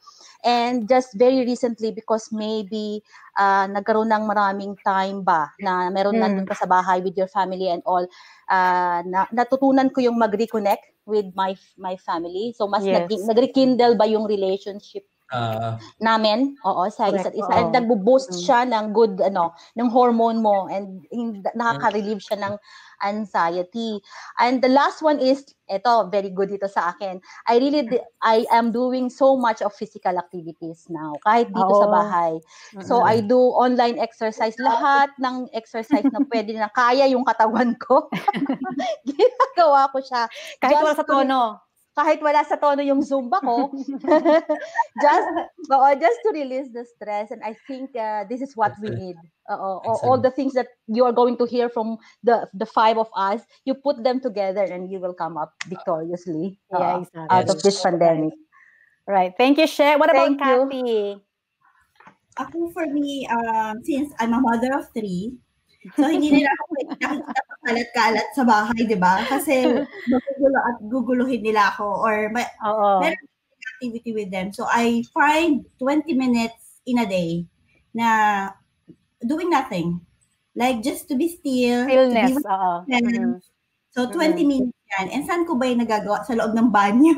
And just very recently, because maybe uh, nagkaroon ng maraming time ba na meron mm. nandun ka sa bahay with your family and all, uh, na, natutunan ko yung mag-reconnect with my my family. So mas yes. nag- nag-rekindle ba yung relationship Uh, namin, oo, sa isa't isa. And nagbo-boost siya ng good, ano, ng hormone mo and nakaka-relieve siya ng anxiety. And the last one is, eto, very good dito sa akin. I really, I am doing so much of physical activities now, kahit dito oh. sa bahay. So, mm-hmm. I do online exercise. Lahat ng exercise na pwede na kaya yung katawan ko. Ginagawa ko siya. Kahit wala sa tono. Kahit wala sa tono yung Zumba ko, just, uh, just to release the stress. And I think uh, this is what Excellent. We need. Uh, uh, all the things that you are going to hear from the, the five of us, you put them together and you will come up victoriously uh, yeah, exactly. out yes. of this pandemic. Right. Thank you, Shay. What Thank about you. Kathy? Ako for me, um, since I'm a mother of three, so hindi nila ako nakikita pa kalat-kalat sa bahay, di ba? Kasi magugulo at guguluhin nila ako or may- oh. meron activity with them. So I find twenty minutes in a day na doing nothing. Like just to be still. Stillness, oo. Mm-hmm. So twenty mm-hmm. minutes yan. And saan ko ba yung nagagawa? Sa loob ng banyo.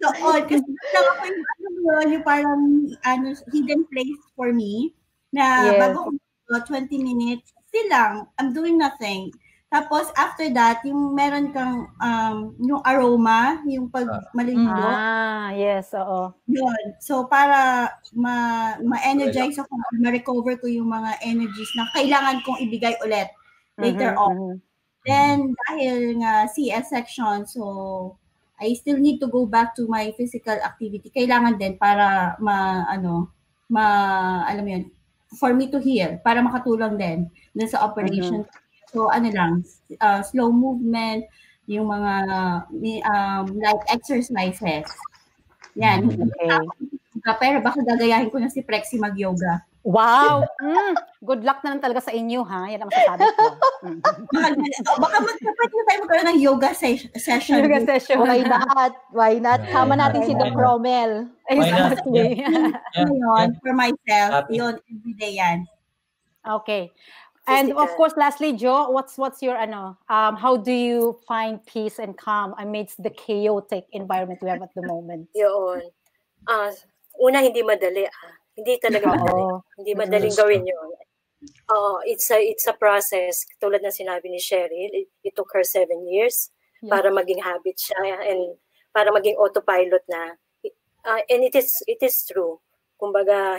So all, kasi lang ako yung, ano, yung parang ano, hidden place for me. Na yes. bago twenty minutes, still lang, I'm doing nothing. Tapos, after that, yung meron kang, um, yung aroma, yung pagmaligo. Ah, yes, oo. Yun. So, para ma- ma-energize ako, ma-recover ko yung mga energies na kailangan kong ibigay ulit later mm-hmm, on. Mm-hmm. Then dahil nga C F section, so I still need to go back to my physical activity. Kailangan din para ma ano, ma alam mo yun, for me to heal, para makatulong din dun sa operation. Mm-hmm. So ano lang, uh, slow movement, yung mga um, light exercises. Yan. Okay. Pero baka gagayahin ko na si Prexy mag-yoga. Wow! Mm, good luck na lang talaga sa inyo, ha? Yan ang masasabi ko. Mm. Baka magkapat na tayo magkaroon ng yoga se session. Yoga session. Why not? Why not? Sama natin si Doc Rommel. Exactly. Ngayon, for myself, yun, everyday yan. Okay. And of course, lastly, Jo, what's what's your, ano, um, how do you find peace and calm amidst the chaotic environment we have at the moment? Yun. Uh, una, hindi madali, ah. Hindi talaga madali. Oh. Hindi madaling gawin yun. Uh, it's, a, it's a process. Tulad na sinabi ni Cheryl, it, it took her seven years yeah. para maging habit siya and para maging autopilot na. Uh, and it is, it is true. Kumbaga,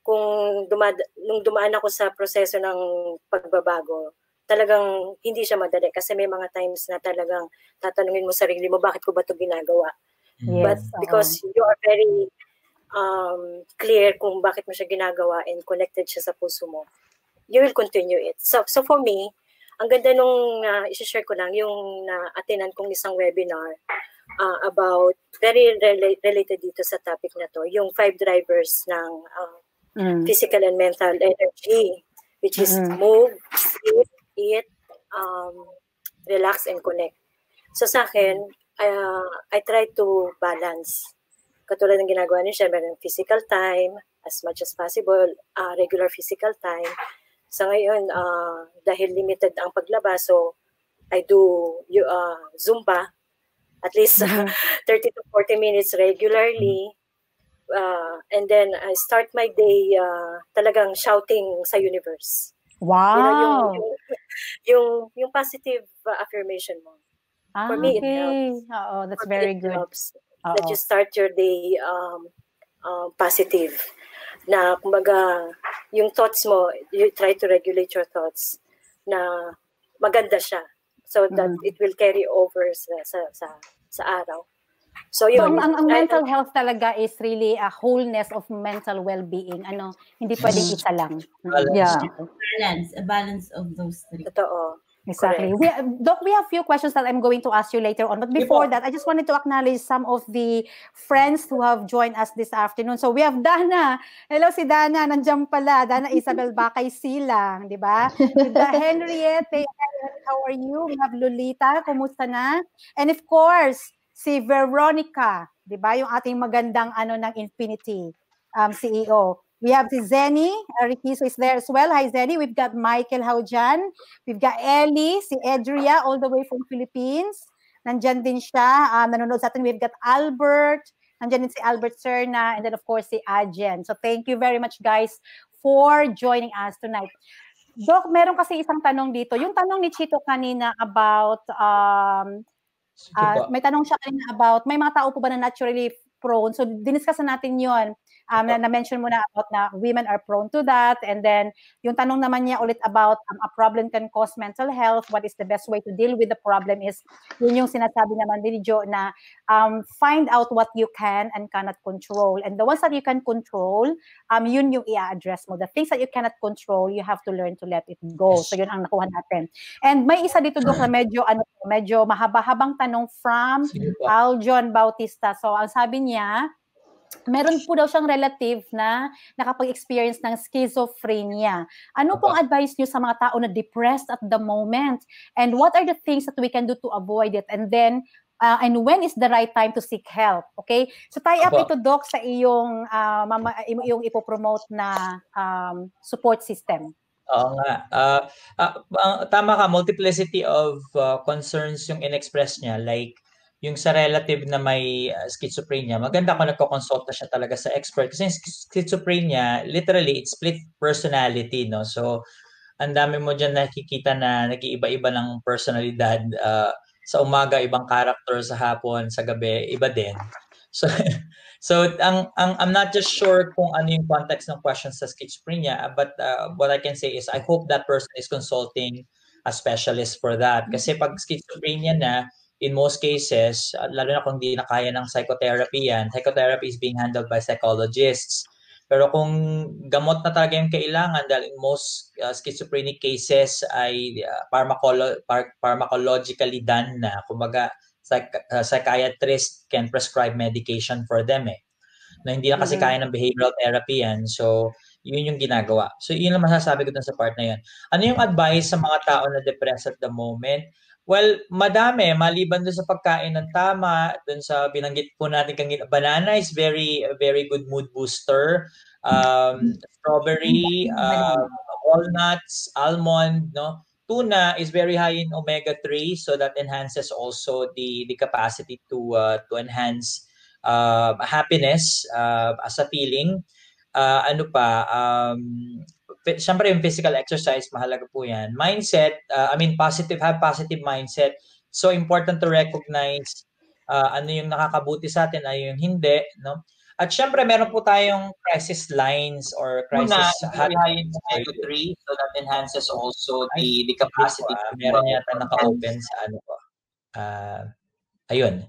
kung dumad, nung dumaan ako sa proseso ng pagbabago, talagang hindi siya madali. Kasi may mga times na talagang tatanungin mo sarili mo, bakit ko ba ito ginagawa? Yes, but because uh-huh. you are very... Um, clear kung bakit mo siya ginagawa and connected siya sa puso mo, you will continue it. So, so for me, ang ganda nung uh, isi-share ko lang yung na-attendan uh, kong isang webinar uh, about very rela related dito sa topic na to, yung five drivers ng uh, mm. physical and mental energy, which is mm. move, sleep, eat, um, relax, and connect. So sa akin, uh, I try to balance. Katulad ng ginagawa niya, meron physical time, as much as possible, uh, regular physical time. Sa so ngayon, uh, dahil limited ang paglabas, so I do uh, Zumba, at least uh, thirty to forty minutes regularly. Uh, and then I start my day uh, talagang shouting sa universe. Wow! You know, yung, yung, yung, yung positive uh, affirmation mo. Ah, for me, okay. It helps. Uh-oh, that's for very good. Helps. Uh-oh. That you start your day um, uh, positive. Na kumbaga, yung thoughts mo, you try to regulate your thoughts na maganda siya. So that mm-hmm. it will carry over sa, sa, sa, sa araw. So, yun, so ang, ang mental I, health talaga is really a wholeness of mental well-being. Ano, hindi pwedeng isa lang. Balance. Yeah. Balance. A balance of those three. Totoo. Exactly. We, Doc, we have a few questions that I'm going to ask you later on. But before that, I just wanted to acknowledge some of the friends who have joined us this afternoon. So we have Dana. Hello, si Dana. Nandiyan pala. Dana Isabel Bakay Silang, di ba? Henriette, how are you? We have Lolita. Kumusta na? And of course, si Veronica, di ba? Yung ating magandang ano ng Infinity um, C E O. We have Zenny, Rikiso is there as well. Hi, Zenny. We've got Michael Haujan. We've got Ellie, si Edria, all the way from Philippines. Nandyan din siya, um, nanonood sa atin. We've got Albert. Nandyan din si Albert Serna. And then, of course, si Ajen. So, thank you very much, guys, for joining us tonight. Doc, meron kasi isang tanong dito. Yung tanong ni Chito kanina about, um, uh, may tanong siya kanina about, may mga tao po ba na naturally prone? So, diniscusan natin yun. Um, na na-mention mo na about na women are prone to that. And then, yung tanong naman niya ulit about um, a problem can cause mental health. What is the best way to deal with the problem is, yun yung sinasabi naman ni Jo na um, find out what you can and cannot control. And the ones that you can control, um, yun yung i-address mo. The things that you cannot control, you have to learn to let it go. So, yun ang nakuha natin. And may isa dito, Doc, na medyo, ano, medyo mahaba-habang tanong from Aljon Bautista. So, ang sabi niya, meron po daw siyang relative na nakapag-experience ng schizophrenia. Ano pong advice niyo sa mga tao na depressed at the moment? And what are the things that we can do to avoid it? And then, uh, and when is the right time to seek help? Okay? So, tie up ito, Doc, sa iyong, uh, mama, iyong ipopromote na um, support system. Oo nga. Uh, uh, uh, tama ka, multiplicity of uh, concerns yung in-express niya. Like, yung sa relative na may uh, schizophrenia, maganda kung nagko-consult na siya talaga sa expert. Kasi schizophrenia, literally, it's split personality, no? So, ang dami mo dyan nakikita na nag-iiba-iba ng personalidad. Uh, sa umaga, ibang character. Sa hapon, sa gabi, iba din. So, so ang, ang, I'm not just sure kung ano yung context ng questions sa schizophrenia, but uh, what I can say is I hope that person is consulting a specialist for that. Kasi pag schizophrenia na, in most cases, lalo na kung di na kaya ng psychotherapy yan, psychotherapy is being handled by psychologists. Pero kung gamot na talaga yung kailangan, dahil in most uh, schizophrenic cases ay uh, pharmacolo par pharmacologically done na. Kumbaga, psych uh, psychiatrist can prescribe medication for them eh. Na hindi na kasi mm-hmm. kaya ng behavioral therapy yan. So, yun yung ginagawa. So, yun lang masasabi ko dun sa part na yun. Ano yung advice sa mga tao na depressed at the moment? Well, madami, maliban doon sa pagkain ng tama, doon sa binanggit po natin kanina, banana is very, very good mood booster. Um, strawberry, um, walnuts, almond, no? Tuna is very high in omega three, so that enhances also the, the capacity to, uh, to enhance uh, happiness uh, as a feeling. Uh, ano pa, um, siyempre yung physical exercise, mahalaga po yan. Mindset, uh, I mean, positive, have positive mindset. So important to recognize uh, ano yung nakakabuti sa atin, ano yung hindi, no? At siyempre, meron po tayong crisis lines or crisis hotline three, so that enhances also the, the capacity. Uh, meron yata naka-open sa ano po. Uh, ayun.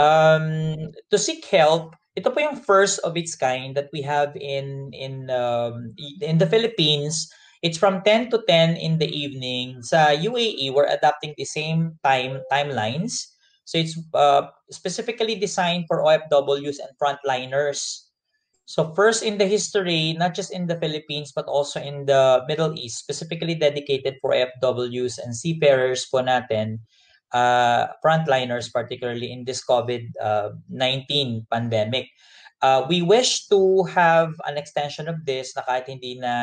Um, to seek help, ito po yung first of its kind that we have in in um, in the Philippines. It's from ten to ten in the evening. Sa U A E, we're adapting the same time timelines. So it's uh, specifically designed for O F Ws and frontliners. So first in the history, not just in the Philippines, but also in the Middle East, specifically dedicated for O F Ws and seafarers po natin. Uh, frontliners, particularly in this COVID nineteen uh, pandemic. Uh, we wish to have an extension of this na kahit hindi na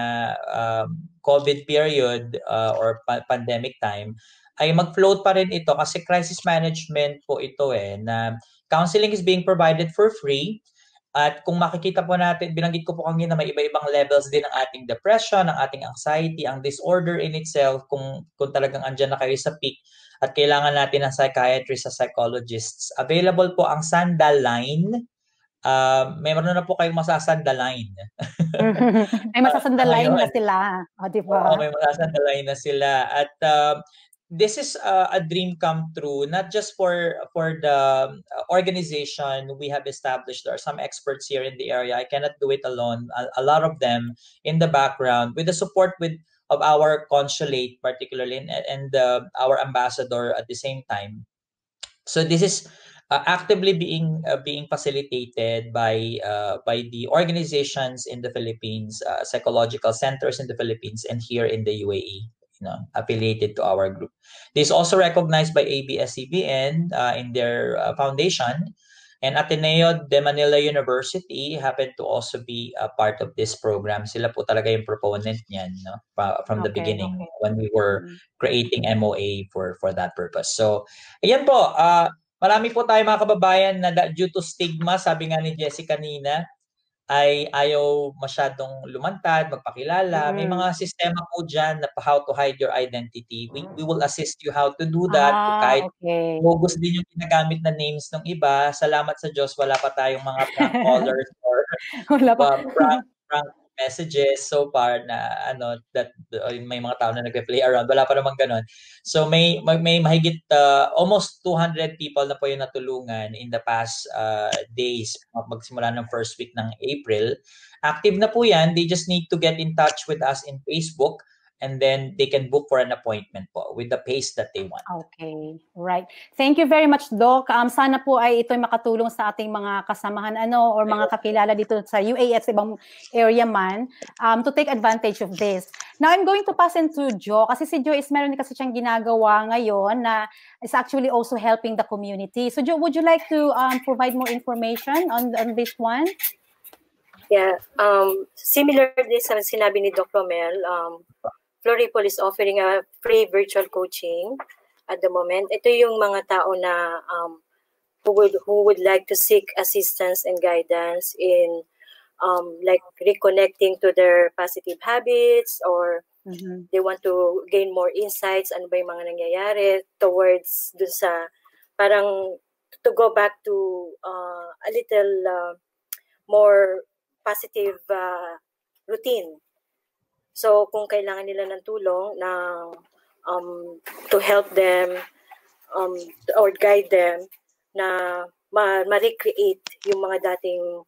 uh, COVID period uh, or pa pandemic time, ay mag-float pa rin ito kasi crisis management po ito eh, na counseling is being provided for free. At kung makikita po natin, binanggit ko po kanina, may iba-ibang levels din ng ating depression, ng ating anxiety, ang disorder in itself, kung, kung talagang andyan na kayo sa peak at kailangan natin ng psychiatrists at psychologists. Available po ang Sandaline. Uh, may meron na po kayong masasandaline. Ay, masasandaline na sila. O, di ba? Oo, may masasandaline na sila. At uh, this is uh, a dream come true, not just for for the organization we have established. There are some experts here in the area. I cannot do it alone. A, a lot of them in the background with the support with of our consulate, particularly, and, and uh, our ambassador at the same time. So this is uh, actively being uh, being facilitated by uh, by the organizations in the Philippines, uh, psychological centers in the Philippines, and here in the U A E. No, affiliated to our group. This is also recognized by A B S C B N uh, in their uh, foundation, and Ateneo de Manila University happened to also be a part of this program. Sila po talaga yung proponent niyan, no? From the okay, beginning okay. when we were creating M O A for for that purpose. So, ayan po, uh, marami po tayo mga kababayan na due to stigma, sabi nga ni Jessica kanina, ay ayaw masyadong lumantad, magpakilala. Mm. May mga sistema po dyan na how to hide your identity. We, we will assist you how to do that. Ah, kahit okay. bogus din yung ginagamit na names ng iba. Salamat sa Diyos, wala pa tayong mga prank callers or wala pa. Uh, prank, prank messages so far na ano that uh, may mga tao na nagpe-play around. Wala pa namang ganun. So may, may mahigit uh, almost two hundred people na po yung natulungan in the past uh, days magsimula ng first week ng April. Active na po yan. They just need to get in touch with us in Facebook, and then they can book for an appointment po with the pace that they want. Okay, right. Thank you very much, Doc. Um, sana po ay ito'y makatulong sa ating mga kasamahan ano or mga kakilala dito sa U A E at sa ibang area man um, to take advantage of this. Now, I'm going to pass into Joe kasi si Joe is meron kasi siyang ginagawa ngayon na is actually also helping the community. So, Joe, would you like to um, provide more information on, on this one? Yeah. Um, similar to this na sinabi ni Doc Rommel, um, Floripol is offering a free virtual coaching at the moment. Ito yung mga tao na um, who would who would like to seek assistance and guidance in um, like reconnecting to their positive habits, or mm-hmm. they want to gain more insights. Ano ba yung mga nangyayari towards dun sa parang to go back to uh, a little uh, more positive uh, routine. So, kung kailangan nila ng tulong, ng um, to help them um, or guide them na ma-recreate yung mga dating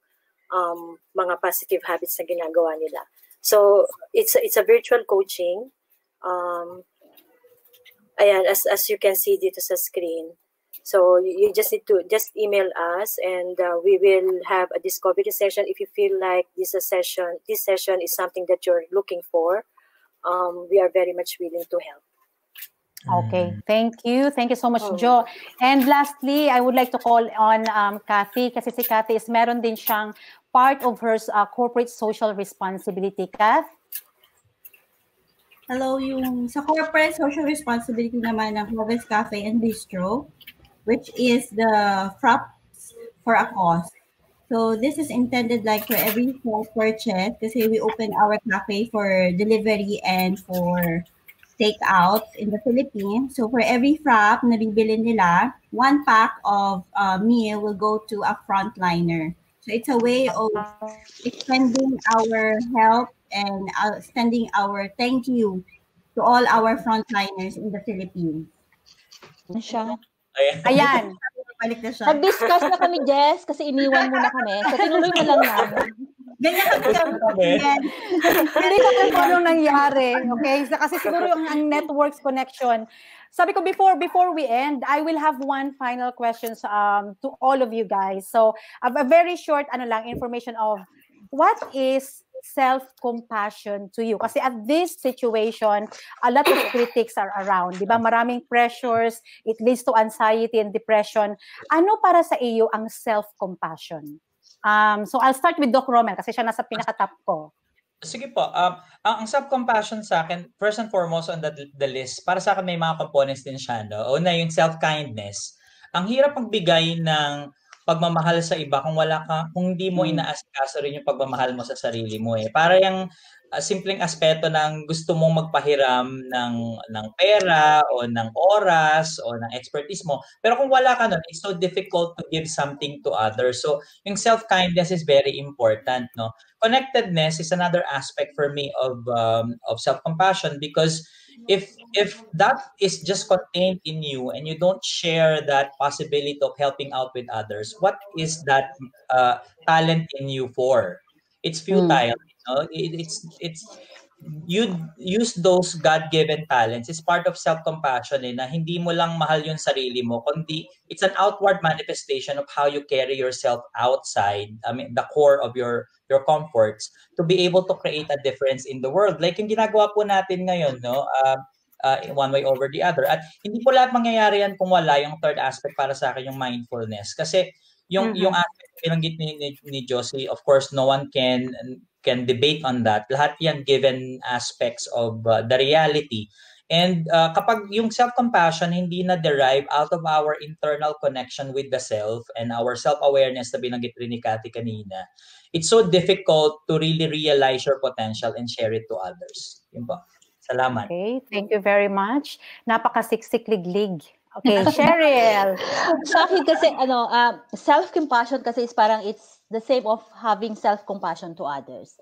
um, mga positive habits na ginagawa nila. So it's it's a virtual coaching. Um, ayan, as as you can see dito sa screen. So you just need to just email us, and uh, we will have a discovery session if you feel like this session this session is something that you're looking for. Um, we are very much willing to help. Okay, thank you. Thank you so much, oh. Jo. And lastly, I would like to call on um, Kathy, kasi si Kathy is meron din siyang part of her uh, corporate social responsibility. Kath? Hello, yung sa corporate social responsibility naman ng Harvest Cafe and Bistro, which is the Fraps for a Cause. So this is intended like for every small purchase, kasi we open our cafe for delivery and for takeout in the Philippines. So for every frap na bibili nila, one pack of uh, meal will go to a frontliner. So it's a way of extending our help and extending our thank you to all our frontliners in the Philippines. Ayan. Ayan. Nag-discuss na kami, Jess, kasi iniwan muna kami. So, tinuloy na lang namin. Ganyan kami kami. Hindi ko kung anong nangyari. Okay? Kasi siguro yung ang networks connection. Sabi ko, before before we end, I will have one final question um, to all of you guys. So, a very short ano lang, information of what is self-compassion to you? Kasi at this situation, a lot of critics are around. Diba? Maraming pressures. It leads to anxiety and depression. Ano para sa iyo ang self-compassion? Um, so I'll start with Doc Rommel kasi siya nasa pinaka-top ko. Sige po. Um, ang, ang self-compassion sa akin, first and foremost on the, the list, para sa akin may mga components din siya. No? Una, yung self-kindness. Ang hirap magbigay ng pagmamahal sa iba kung wala ka, kung hindi mo inaasikaso rin yung pagmamahal mo sa sarili mo eh. Para yung uh, simpleng aspeto ng gusto mong magpahiram ng ng pera o ng oras o ng expertise mo. Pero kung wala ka nun, it's so difficult to give something to others. So, yung self-kindness is very important, no? Connectedness is another aspect for me of um, of self-compassion, because If if that is just contained in you and you don't share that possibility of helping out with others, what is that uh, talent in you for? It's futile. Mm. You know? it, it's it's you use those God-given talents. It's part of self-compassion. Eh, na hindi mo lang mahal yung sarili mo, kundi it's an outward manifestation of how you carry yourself outside. I mean, the core of your your comforts, to be able to create a difference in the world. Like yung ginagawa po natin ngayon, no? Uh, uh, one way over the other. At hindi po lahat mangyayari yan kung wala yung third aspect para sa akin, yung mindfulness. Kasi yung, mm-hmm. yung aspect binanggit ni, ni, ni Josie, of course, no one can can debate on that. Lahat yan given aspects of uh, the reality. And uh, kapag yung self-compassion hindi na derive out of our internal connection with the self and our self-awareness na binanggit rin ni Kathy kanina, it's so difficult to really realize your potential and share it to others. Yun po. Salamat. Okay, thank you very much. Napakasiksik-liglig. Okay, Cheryl. Sa akin kasi, ano, uh, self-compassion kasi is parang it's the same of having self-compassion to others.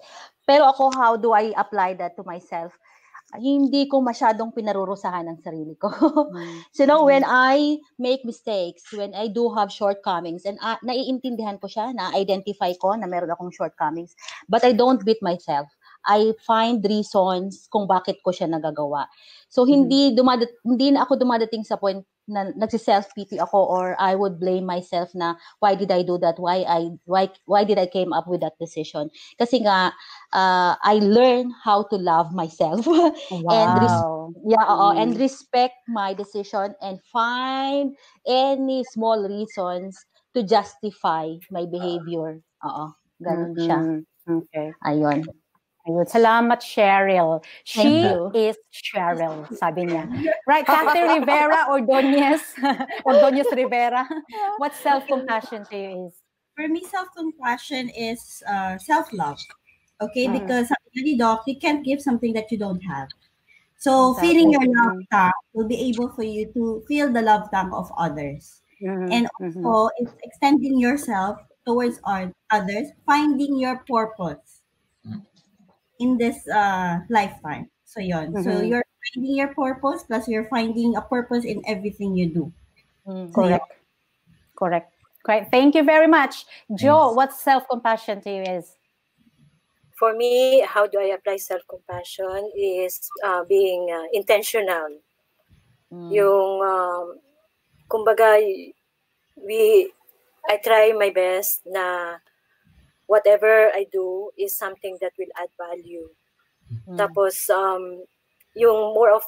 Pero ako, how do I apply that to myself? Hindi ko masyadong pinarurusahan ang sarili ko. So, you know, when I make mistakes, when I do have shortcomings, and uh, naiintindihan ko siya, na-identify ko na meron akong shortcomings, but I don't beat myself. I find reasons kung bakit ko siya nagagawa. So, hindi, dumada hindi na ako dumadating sa point na nagsi-self-pity ako, or I would blame myself na why did I do that? Why I why why did I came up with that decision? Kasi nga uh, I learn how to love myself. Wow. and yeah, mm. uh, and respect my decision and find any small reasons to justify my behavior. Oo, ganun siya. Okay. Ayun. Ayun. Salamat, Cheryl. She is Cheryl, sabi niya. Right, Kathy Rivera or Ordonez, Ordonez Rivera, what self-compassion to you is? For me, self-compassion is uh, self-love. Okay, mm. because really, Doc, you can't give something that you don't have. So exactly. Feeling your love tank will be able for you to feel the love tank of others. Mm-hmm. And also, mm-hmm. it's extending yourself towards others, finding your purpose in this uh, lifetime. So, yon. Mm-hmm. So, your finding your purpose, plus you're finding a purpose in everything you do. Mm-hmm. Correct. Correct. Great. Thank you very much. Joe, yes. What self-compassion to you is? For me, how do I apply self-compassion is uh, being uh, intentional. Mm. Yung, uh, kumbaga, we, I try my best na whatever I do is something that will add value. Mm. Tapos, um, yung more of,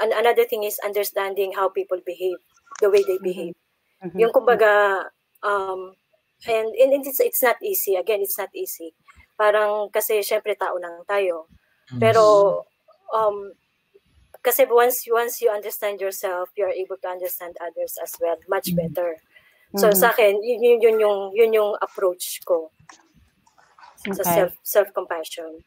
an, another thing is understanding how people behave, the way they behave. Mm-hmm. Yung kumbaga, um, and, and it's, it's not easy. Again, it's not easy. Parang kasi syempre tao lang tayo. Pero um, kasi once, once you understand yourself, you are able to understand others as well, much better. So mm-hmm. sa akin, yun, yun, yun, yung, yun yung approach ko sa okay. self, self-compassion.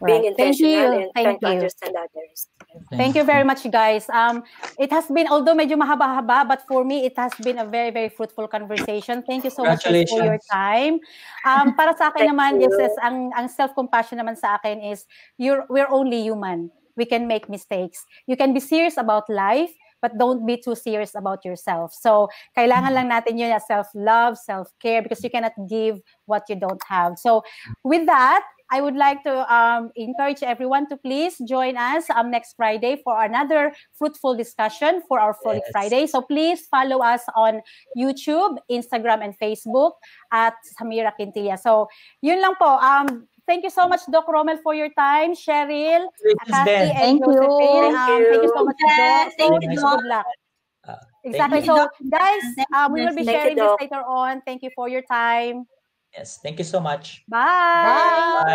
Right. Being intentional and trying to understand others. Thank you very much, guys. Um, it has been, although medyo mahaba-haba, but for me, it has been a very, very fruitful conversation. Thank you so much for your time. Um, para sa akin naman, yes, yes, ang, ang self-compassion naman sa akin is, you're, we're only human. We can make mistakes. You can be serious about life, but don't be too serious about yourself. So, kailangan lang natin yun, self-love, self-care, because you cannot give what you don't have. So, with that, I would like to um, encourage everyone to please join us um, next Friday for another fruitful discussion for our Frolic yes. Friday. So please follow us on YouTube, Instagram, and Facebook at Samira Quintilla. So yun lang po. Um, thank you so much, Doc Rommel, for your time. Cheryl, Akati, and thank Josephine. You. Um, thank you so much, yes, Doc. Thank you. Good luck. Uh, exactly. You. So guys, uh, we will be thank sharing you, this later on. Thank you for your time. Yes, thank you so much. Bye. Bye. Bye.